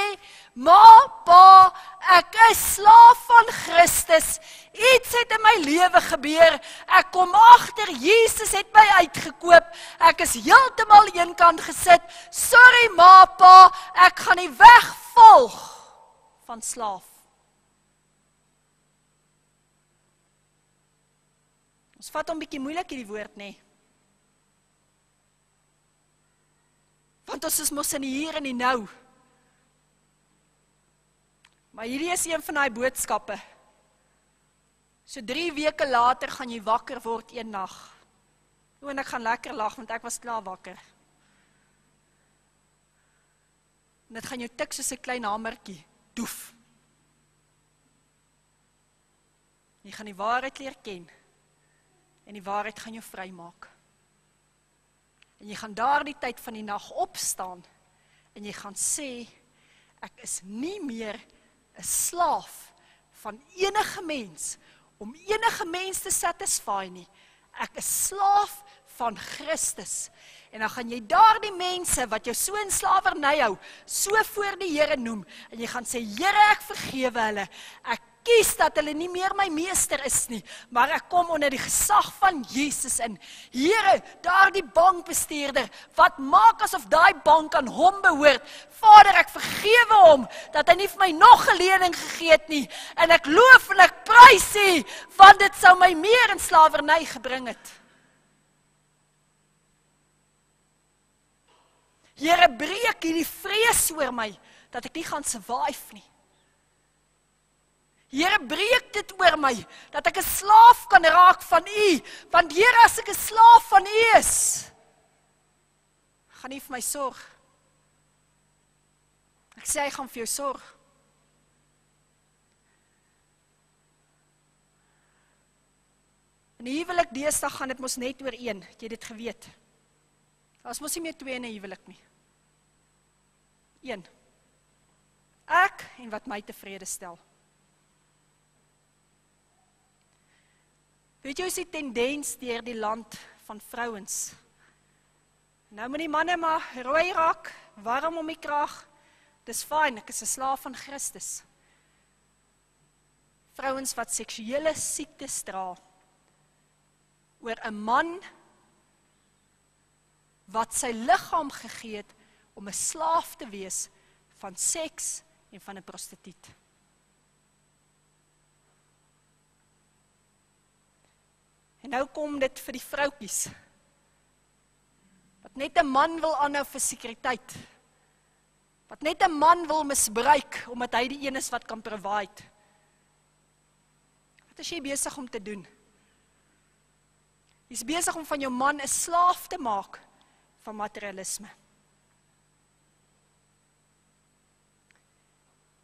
Ma, pa, ek is slaaf van Christus, iets het in my lewe gebeur, ek kom agter, Jesus het my uitgekoop, ek is heeltemal eenkant gesit, sorry ma, pa, ek gaan nie wegvolg van slaaf. Ons vat hom bietjie moeilik hierdie woord, nee. Want ons is mos in die hier en die nou. Maar hierdie is een van die boodskappe. So drie weke later gaan jy wakker word een nag. O, en ek gaan lekker lag, want ek was klaar wakker. En dit gaan jou tik soos 'n klein hamertjie. Doef. Jy gaan die waarheid leer ken. En die waarheid gaan jou vrymaak. En jy gaan daardie tyd van die nag opstaan. En jy gaan sê, ek is nie meer 'n slaaf van enige mens, om enige mens te satisfy nie. Ek is slaaf van Christus. En dan gaan jy daar die mense, wat jou so in slawerny hou, so voor die Here noem, en jy gaan sê, Here, ek vergewe hulle, ek kies dat hulle nie meer my meester is nie, maar ek kom onder die gesag van Jesus in. Here, daar die bankbestuurder, wat maak asof daai bank aan hom behoort. Vader, ek vergewe hom, dat hy nie vir my nog 'n lening gegee het nie, en ek loof en ek prys U, want dit sou my meer in slawerny gebring het. Here, breek hierdie vrees oor my, dat ek nie gaan survive nie. Here, breek dit oor my, dat ek 'n slaaf kan raak van U, want Here, as ek 'n slaaf van U is, gaan U vir my sorg. Ek sê, hy gaan vir jou sorg. In die huwelik deesdae gaan dit mos net oor een, het jy dit geweet? Daar's mos nie meer twee in 'n huwelik nie. Een. Ek en wat my tevrede stel. Weet jy, is die tendens deur die land van vrouens. Nou moet die manne maar rooi raak, warm om die kraag. Dis fyn, ek is 'n slaaf van Christus. Vrouens wat seksuele siektes dra oor 'n man wat sy liggaam gegee het om 'n slaaf te wees van seks en van 'n prostituut. En nou kom dit vir die vroukies, wat net 'n man wil aanhou vir sekuriteit, wat net 'n man wil misbruik, omdat hy die een is wat kan provide. Wat is jy besig om te doen? Jy's besig om van jou man 'n slaaf te maak van materialisme.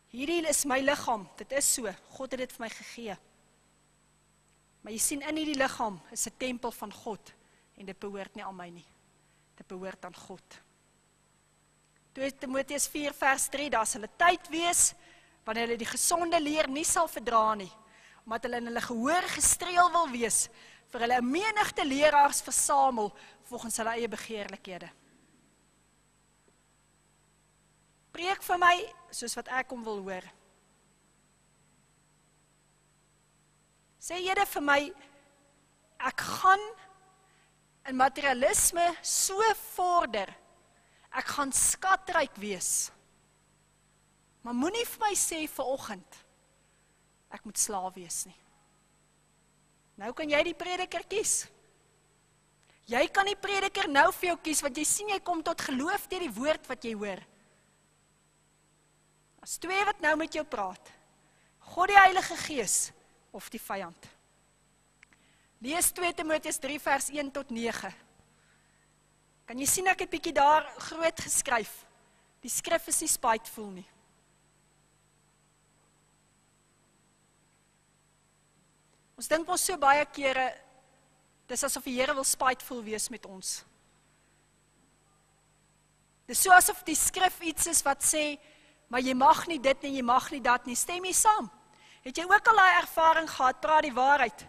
Hierdie is my liggaam, dit is so, God het dit vir my gegee. Maar jy sien, in hierdie liggaam is 'n tempel van God, en dit behoort nie aan my nie. Dit behoort aan God. Tweede Timoteus vier vers drie, daar sal 'n tyd wees, wanneer hulle die gesonde leer nie sal verdra nie, omdat hulle in hulle gehoor gestreel wil wees, vir hulle 'n menigte leraars versamel, volgens hulle eie begeerlikhede. Preek vir my, soos wat ek hom wil hoor. Sê Here vir my, ek gaan in materialisme so vorder, ek gaan skatryk wees. Maar moenie vir my sê vanoggend, ek moet slaaf wees nie. Nou kan jy die prediker kies. Jy kan die prediker nou vir jou kies, want jy sien jy kom tot geloof deur die woord wat jy hoor. As twee wat nou met jou praat, God die Heilige Gees, of die vyand. Lees Tweede Timoteus drie vers een tot nege. Kan jy sien, ek het bietjie daar groot geskryf. Die skrif is nie spiteful nie. Ons dink mos so baie kere, dis asof die Here wil spiteful wees met ons. Dis so asof die skrif iets is wat sê, maar jy mag nie dit nie, jy mag nie dat nie, stem jy saam. Het jy ook al daai ervaring gehad, praat die waarheid.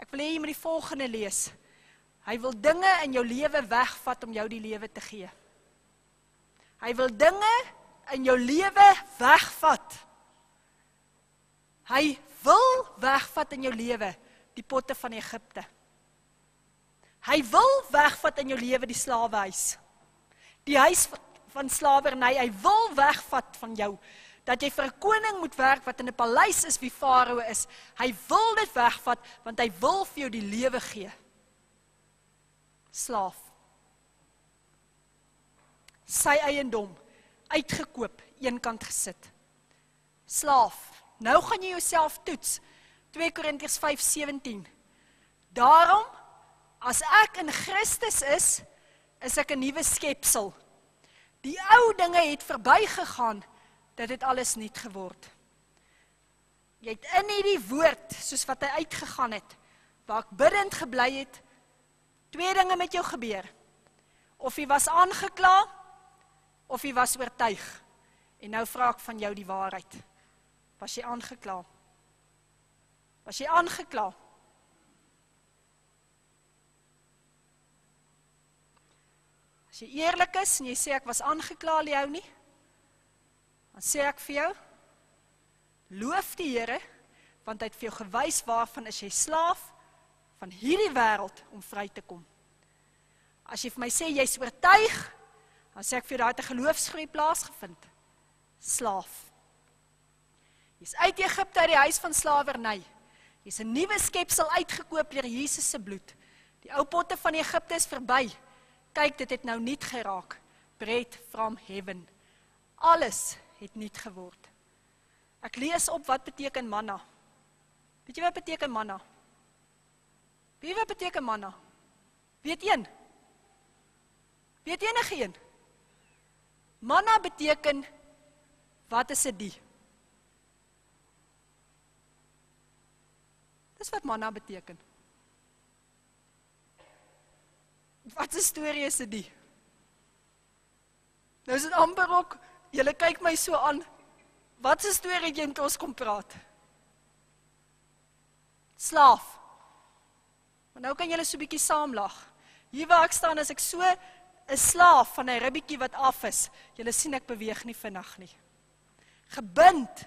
Ek wil hê jy moet die volgende lees. Hy wil dinge in jou lewe wegvat om jou die lewe te gee. Hy wil dinge in jou lewe wegvat. Hy wil wegvat in jou lewe die potte van Egipte. Hy wil wegvat in jou lewe die slawehuis. Die huis van slawerny, hy wil wegvat van jou. Dat jy vir 'n koning moet werk wat in 'n paleis is wie Farao is. Hy wil dit wegvat want hy wil vir jou die lewe gee. Slaaf. Sy eiendom uitgekoop, eenkant gesit. Slaaf. Nou gaan jy jouself toets. twee Korintiërs vyf sewentien. Daarom, as ek in Christus is, is ek 'n nuwe skepsel. Die ou dinge het verbygegaan, dat dit alles nuut geword. Jy het in hierdie woord, soos wat hy uitgegaan het, waar ek biddend gebly het, twee dinge met jou gebeur. Of jy was aangekla, of jy was oortuig. En nou vra ek van jou die waarheid. Was jy aangekla? Was jy aangekla? As jy eerlik is en jy sê ek was aangekla, jy hou nie, dan sê ek vir jou, loof die Here, want hy het vir jou gewys waarvan is jy slaaf van hierdie wêreld om vry te kom. As jy vir my sê jy is oortuig, dan sê ek vir jou daar het 'n geloofsgroei plaasgevind. Slaaf. Jy's uit Egipte, uit die huis van slawerny. Jy's 'n nuwe skepsel uitgekoop deur Jesus se bloed. Die ou potte van Egipte is verby. Kyk, dit het nou nuut geraak. Bread from heaven. Alles het nuut geword. Ek lees op wat beteken manna. Weet jy wat beteken manna? Wie wat beteken manna? Weet een? Weet enige een? Manna beteken, wat is dit die? Dis wat manna beteken. Wat 'n storie is dit die? Nou is dit amper ook, julle kyk my so aan, wat 'n storie het jy met ons kom praat? Slaaf. Maar nou kan julle so 'n bietjie saamlag. Hier waar ek staan is ek so 'n slaaf van 'n ribbetjie wat af is. Julle sien ek beweeg nie vinnig nie. Gebind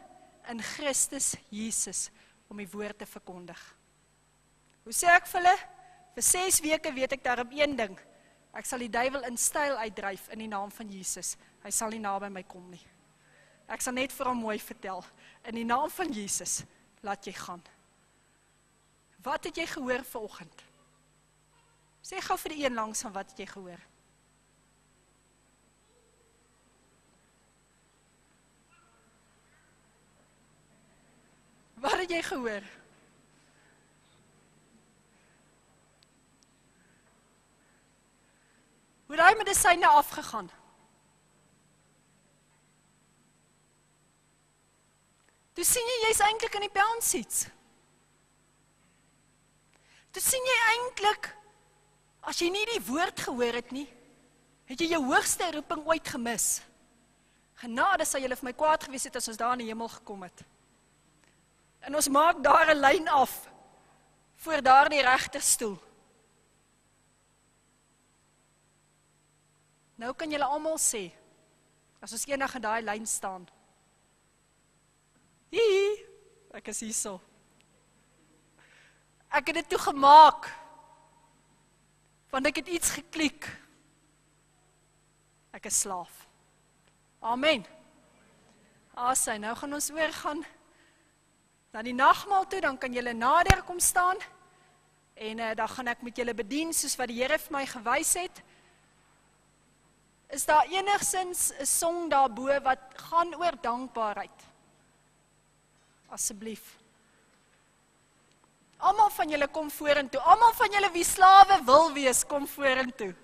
in Christus Jesus om die woord te verkondig. Hoe sê ek vir hulle? Vir ses weke weet ek daarom een ding. Ek sal die duiwel in styl uitdryf in die naam van Jesus. Hy sal nie naby my kom nie. Ek sal net vir hom mooi vertel. In die naam van Jesus, laat jy gaan. Wat het jy gehoor vanoggend? Sê gou vir die een langs van wat het jy gehoor? Wat het jy gehoor? Hoe daai medisyne afgegaan? Toe sien jy jy's eintlik in die bounce seats. Toe sien jy eintlik, as jy nie die woord gehoor het nie, het jy jou hoogste roeping ooit gemis. Genade sal julle vir my kwaad gewees het as ons daar in die hemel gekom het. En ons maak daar 'n lyn af voor daardie regterstoel. Nou kan julle almal sê, as ons eendag in daai lyn staan. Hihi, ek is hierso. Ek het dit toegemaak, want ek het iets geklik. Ek is slaaf. Amen. Asai, nou gaan ons weer gaan na die nagmaal toe, dan kan julle nader kom staan, en uh, dan gaan ek met julle bedien, soos wat die Here vir my gewys het. Is daar enigszins 'n song daarbo wat gaan oor dankbaarheid? Asseblief. Almal van julle kom vorentoe, almal van julle wie slawe wil wees, kom vorentoe.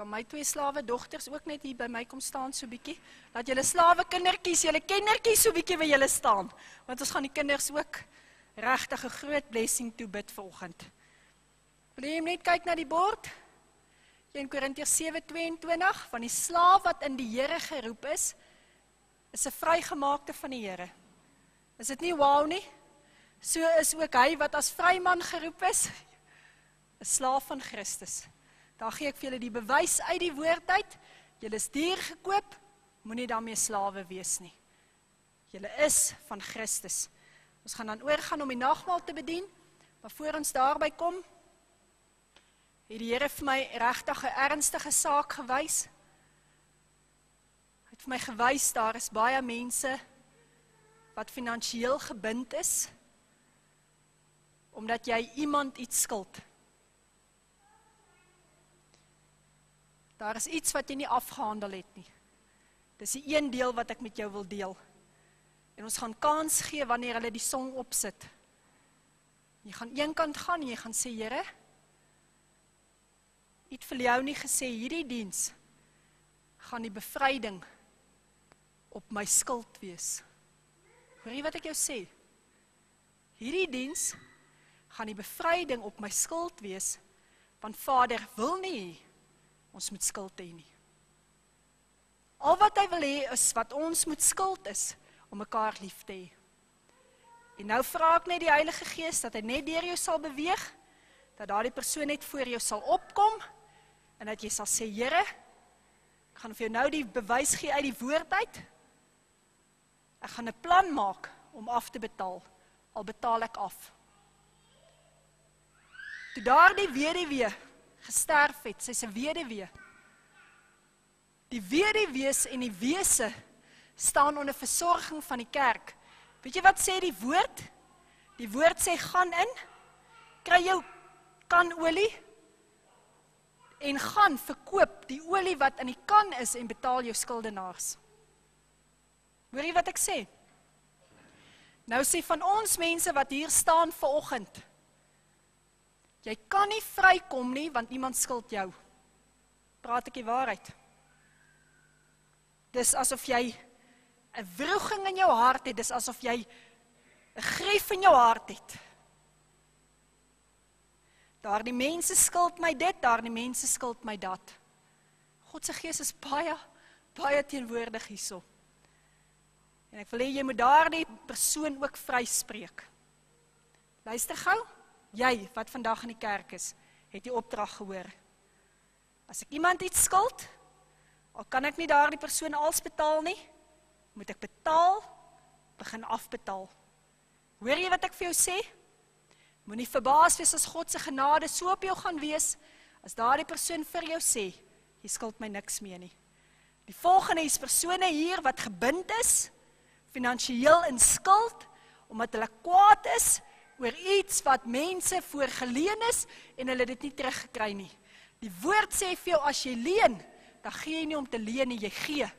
kan my twee slawe dogters ook net hier by my kom staan so bietjie. Dat julle slawe kindertjies, julle kindertjies so bietjie by julle staan, want ons gaan die kinders ook regtig 'n groot blessing toe bid vanoggend. Wil jy net kyk na die bord? Eerste Korintiërs sewe, tweeëntwintig, van die slaaf wat in die Here geroep is, is 'n vrygemaakte van die Here. Is dit nie wow nie? So is ook hy wat as vryman geroep is, 'n slaaf van Christus. Daar gee ek vir julle die bewys uit die woord uit. Julle is duur gekoop, moenie daarmee slawe wees nie. Julle is van Christus. Ons gaan dan oorgaan om die nagmaal te bedien, maar voor ons daarby kom, het die Here vir my regtig 'n ernstige saak gewys. Hy het vir my gewys daar is baie mense wat finansieel gebind is, omdat jy iemand iets skuld. Daar is iets wat jy nie afgehandel het nie. Dis die een deel wat ek met jou wil deel. En ons gaan kans gee wanneer hulle die song opsit. Jy gaan een kant gaan en jy gaan sê, Here, jy het vir jou nie gesê, hierdie diens gaan die bevryding op my skuld wees. Hoor jy wat ek jou sê? Hierdie diens gaan die bevryding op my skuld wees, want Vader wil nie, ons moet skuld hê nie. Al wat hy wil hê is wat ons moet skuld is, om mekaar lief te hê. En nou vra ek net die Heilige Gees, dat hy net deur jou sal beweeg, dat daardie persoon net voor jou sal opkom, en dat jy sal sê, Here, ek gaan vir jou nou die bewys gee uit die woord uit, ek gaan 'n plan maak om af te betaal, al betaal ek af. Toe daar die weduwee gesterf het, sy's 'n weduwee. Die weduwees en die wese staan onder versorging van die kerk. Weet jy wat sê die woord? Die woord sê, gaan in, kry jou kanolie, en gaan verkoop die olie wat in die kan is, en betaal jou skuldenaars. Hoor jy wat ek sê? Nou sê van ons mense wat hier staan vanoggend, jy kan nie vrykom nie, want iemand skuld jou. Praat ek die waarheid? Dis asof jy 'n wroging in jou hart het, dis asof jy 'n grief in jou hart het. Daar die mense skuld my dit, daar die mense skuld my dat. God se Gees is baie, baie teenwoordig hierso. En ek wil hê jy moet daardie persoon ook vryspreek. Luister gou. Jy, wat vandag in die kerk is, het die opdrag gehoor. As ek iemand iets skuld, al kan ek nie daar die persoon als betaal nie, moet ek betaal, begin afbetaal. Hoor jy wat ek vir jou sê? Moenie verbaas wees as God se genade so op jou gaan wees, as daar die persoon vir jou sê, jy skuld my niks meer nie. Die volgende is persone hier wat gebind is, finansieel in skuld, omdat hulle kwaad is, oor iets wat mense voor geleen is, en hulle dit nie teruggekry nie. Die woord sê vir jou, as jy leen, dan gee jy nie om te leen nie, jy gee.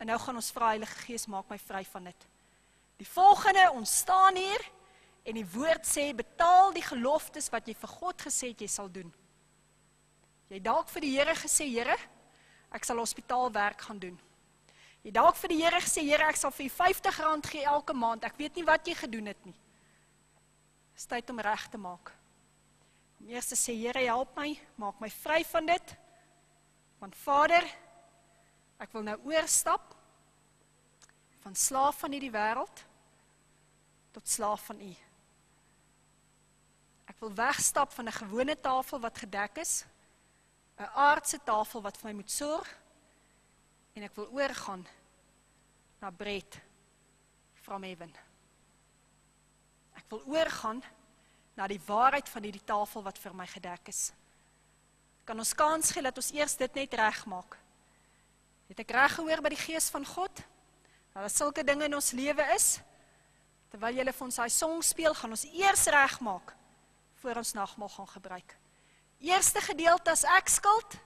En nou gaan ons vra, Heilige Gees, maak my vry van dit. Die volgende, ons staan hier, en die woord sê, betaal die geloftes wat jy vir God gesê het, jy sal doen. Jy dalk vir die Here gesê, Here, ek sal hospitaalwerk gaan doen. Jy dalk vir die Here gesê, Here, ek sal vir jy vyftig rand gee elke maand, ek weet nie wat jy gedoen het nie. Het is tyd om reg te maak. Om eers te sê, Here, help my, maak my vry van dit. Want Vader, ek wil nou oorstap van slaaf van hierdie wêreld tot slaaf van U. Ek wil wegstap van 'n gewone tafel wat gedek is, 'n aardse tafel wat vir my moet sorg, en ek wil oorgaan na bread from heaven. Ek wil oorgaan na die waarheid van hierdie tafel wat vir my gedek is. Kan ons kans gee dat ons eers dit net regmaak? Het ek reg gehoor by die Gees van God? Dat daar sulke dinge in ons lewe is, terwyl julle vir ons daai song speel, gaan ons eers regmaak voor ons nagmaal gaan gebruik. Eerste gedeelte as ek skuld,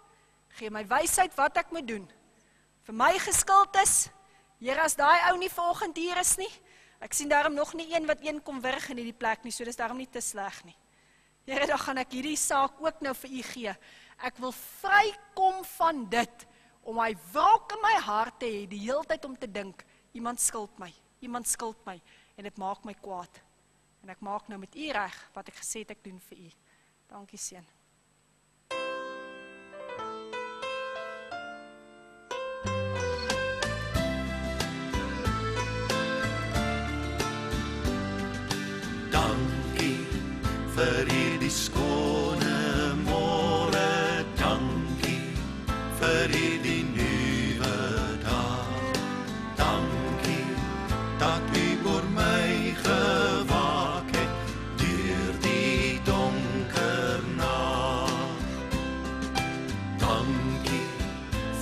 gee my wysheid wat ek moet doen. Vir my geskuld is, Here, as daai ou nie vanoggend hier is nie, ek sien daarom nog nie een wat een kom wurg in hierdie plek nie, so dis daarom nie te sleg nie. Here, dan gaan ek hierdie saak ook nou vir U gee. Ek wil vrykom van dit, om my wraak in my hart te hê, die hele tyd om te dink, iemand skuld my, iemand skuld my, en dit maak my kwaad. En ek maak nou met u reg wat ek gesê het ek doen vir u. Dankie seun. Dankie vir hierdie skone môre, dankie vir hierdie nuwe dag. Dankie dat u oor my gewaak het deur die donker nag. Dankie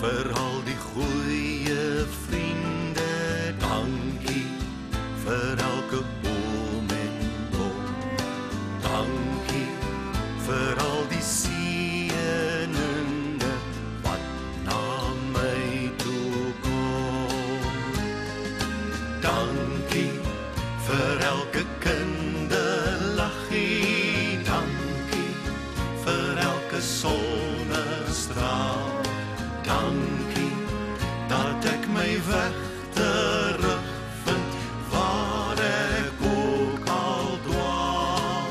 vir al die goeie vriende, dankie vir elke boom en boom. Dankie vir al die seëninge wat na my toe kom. Dankie vir elke kinderlaggie, dankie vir elke sonnestraal. Dankie dat ek my weg terugvind waar ek ook al dwaal.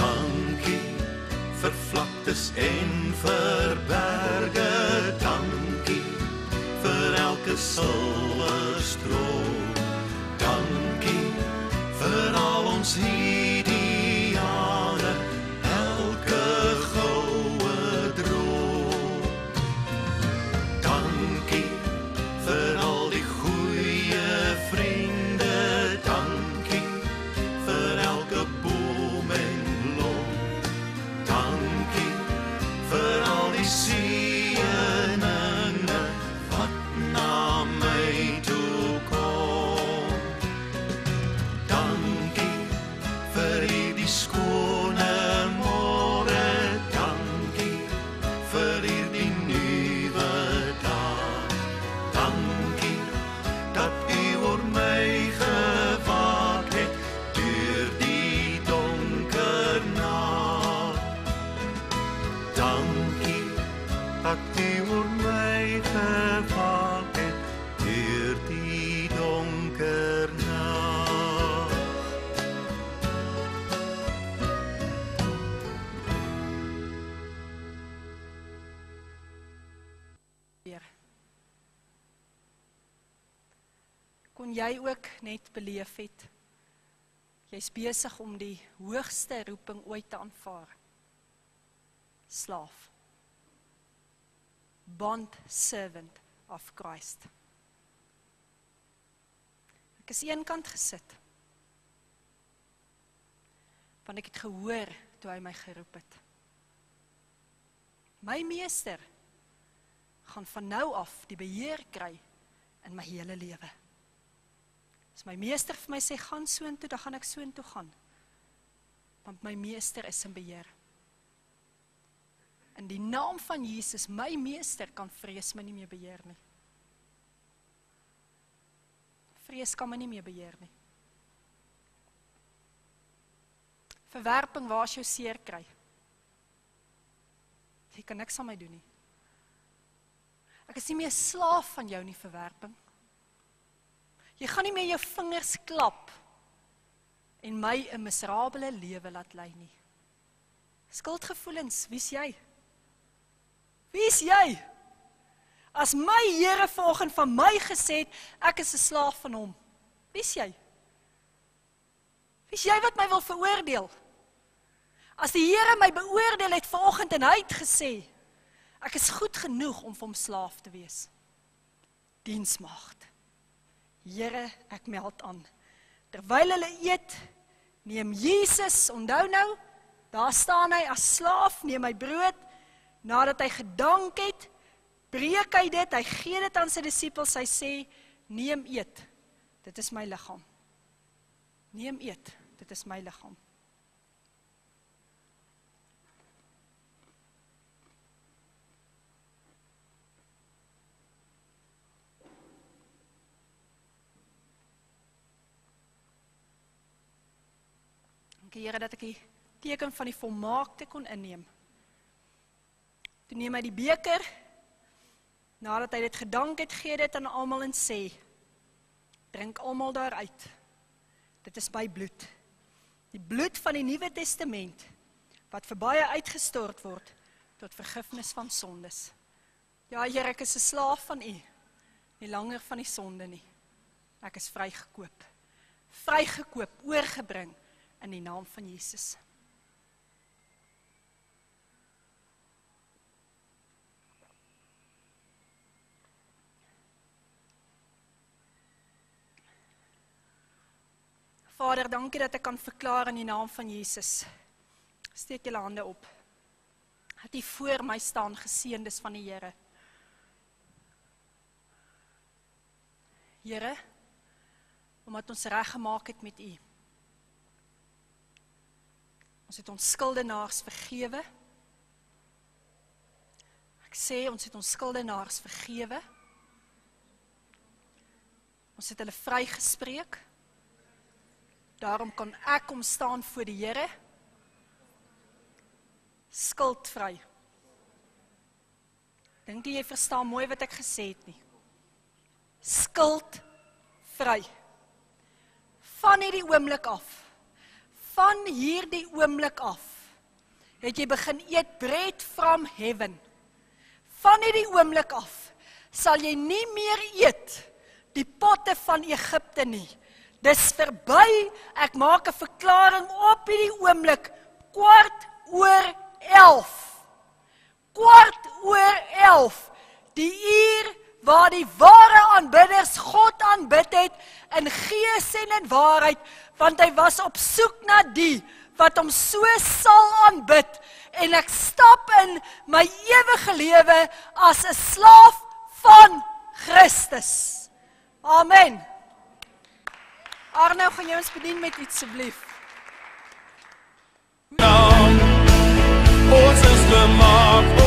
Dankie vir vlaktes en vir berge, dankie vir elke silwer stroom. Dankie vir al ons ideale, elke goue droom. Dankie vir al die goeie vriende, dankie vir elke boom en blom. Dankie vir al die seëninge wat na my toe kom. Dankie vir hierdie skone môre, dankie vir hierdie nuwe dag. Dankie dat u oor my gewaak het deur die donker nag. Dankie dat u oor my gewaak het deur die donker nag. Heer, kon jy ook net beleef het, jy's besig om die hoogste roeping ooit te aanvaar. Slaaf. Bond servant of Christ. Ek is een kant gesit, want ek het gehoor toe hy my geroep het. My meester gaan van nou af die beheer kry in my hele lewe. As my meester vir my sê, gaan soontoe, dan gaan ek soontoe gaan, want my meester is in beheer. In die naam van Jesus, my meester kan vrees my nie meer beheer nie. Vrees kan my nie meer beheer nie. Verwerping, waar as jou seer kry. Jy kan niks aan my doen nie. Ek is nie meer slaaf van jou nie, verwerping. Jy gaan nie meer jou vingers klap en my 'n miserabele lewe laat lei nie. Skuldgevoelens, wie is jy? Wie is jy? As my Here vanoggend van my gesê het, ek is 'n slaaf van hom. Wie is jy? Wie is jy wat my wil veroordeel? As die Here my beoordeel het vanoggend en hy het gesê, ek is goed genoeg om vir hom slaaf te wees. Diensmaagd. Here, ek meld aan. Terwyl hulle eet, neem Jesus, onthou nou, daar staan hy as slaaf, neem hy brood, nadat hy gedank het, breek hy dit, hy gee dit aan sy disippels, hy sê, neem eet, dit is my liggaam. Neem eet, dit is my liggaam. Dankie Here dat ek die teken van die volmaakte kon inneem. Toen neem hy die beker, nadat hy dit gedank het, gee dit aan almal en sê, drink almal daaruit, dit is my bloed. Die bloed van die Nuwe Testament, wat vir baie uitgestort word, tot vergifnis van sondes. Ja, Heer, ek is 'n slaaf van U, nie langer van die sonde nie. Ek is vrygekoop, vrygekoop, oorgebring in die naam van Jesus. Vader, dankie dat ek kan verklaar in die naam van Jesus. Steek julle hande op. Dat U voor my staan, geseëndes van die Here. Here, omdat ons reggemaak het met U. Ons het ons skuldenaars vergewe. Ek sê, ons het ons skuldenaars vergewe. Ons het hulle vrygespreek. Daarom kan ek kom staan voor die Here, skuldvry. Dink jy verstaan mooi wat ek gesê het nie? Skuldvry. Van hierdie oomblik af, van hierdie oomblik af, het jy begin eet bread from heaven. Van hierdie oomblik af, sal jy nie meer eet die potte van Egipte nie. Dis verby, ek maak 'n verklaring op hierdie oomblik, kwart oor elf. Kwart oor elf, die uur waar die ware aanbidders God aanbid het, in gees en in waarheid, want hy was op soek na die, wat hom so sal aanbid, en ek stap in my ewige lewe as 'n slaaf van Christus. Amen. Arno, gaan jy ons bedien met iets asseblief? Nou, ons is gemaak.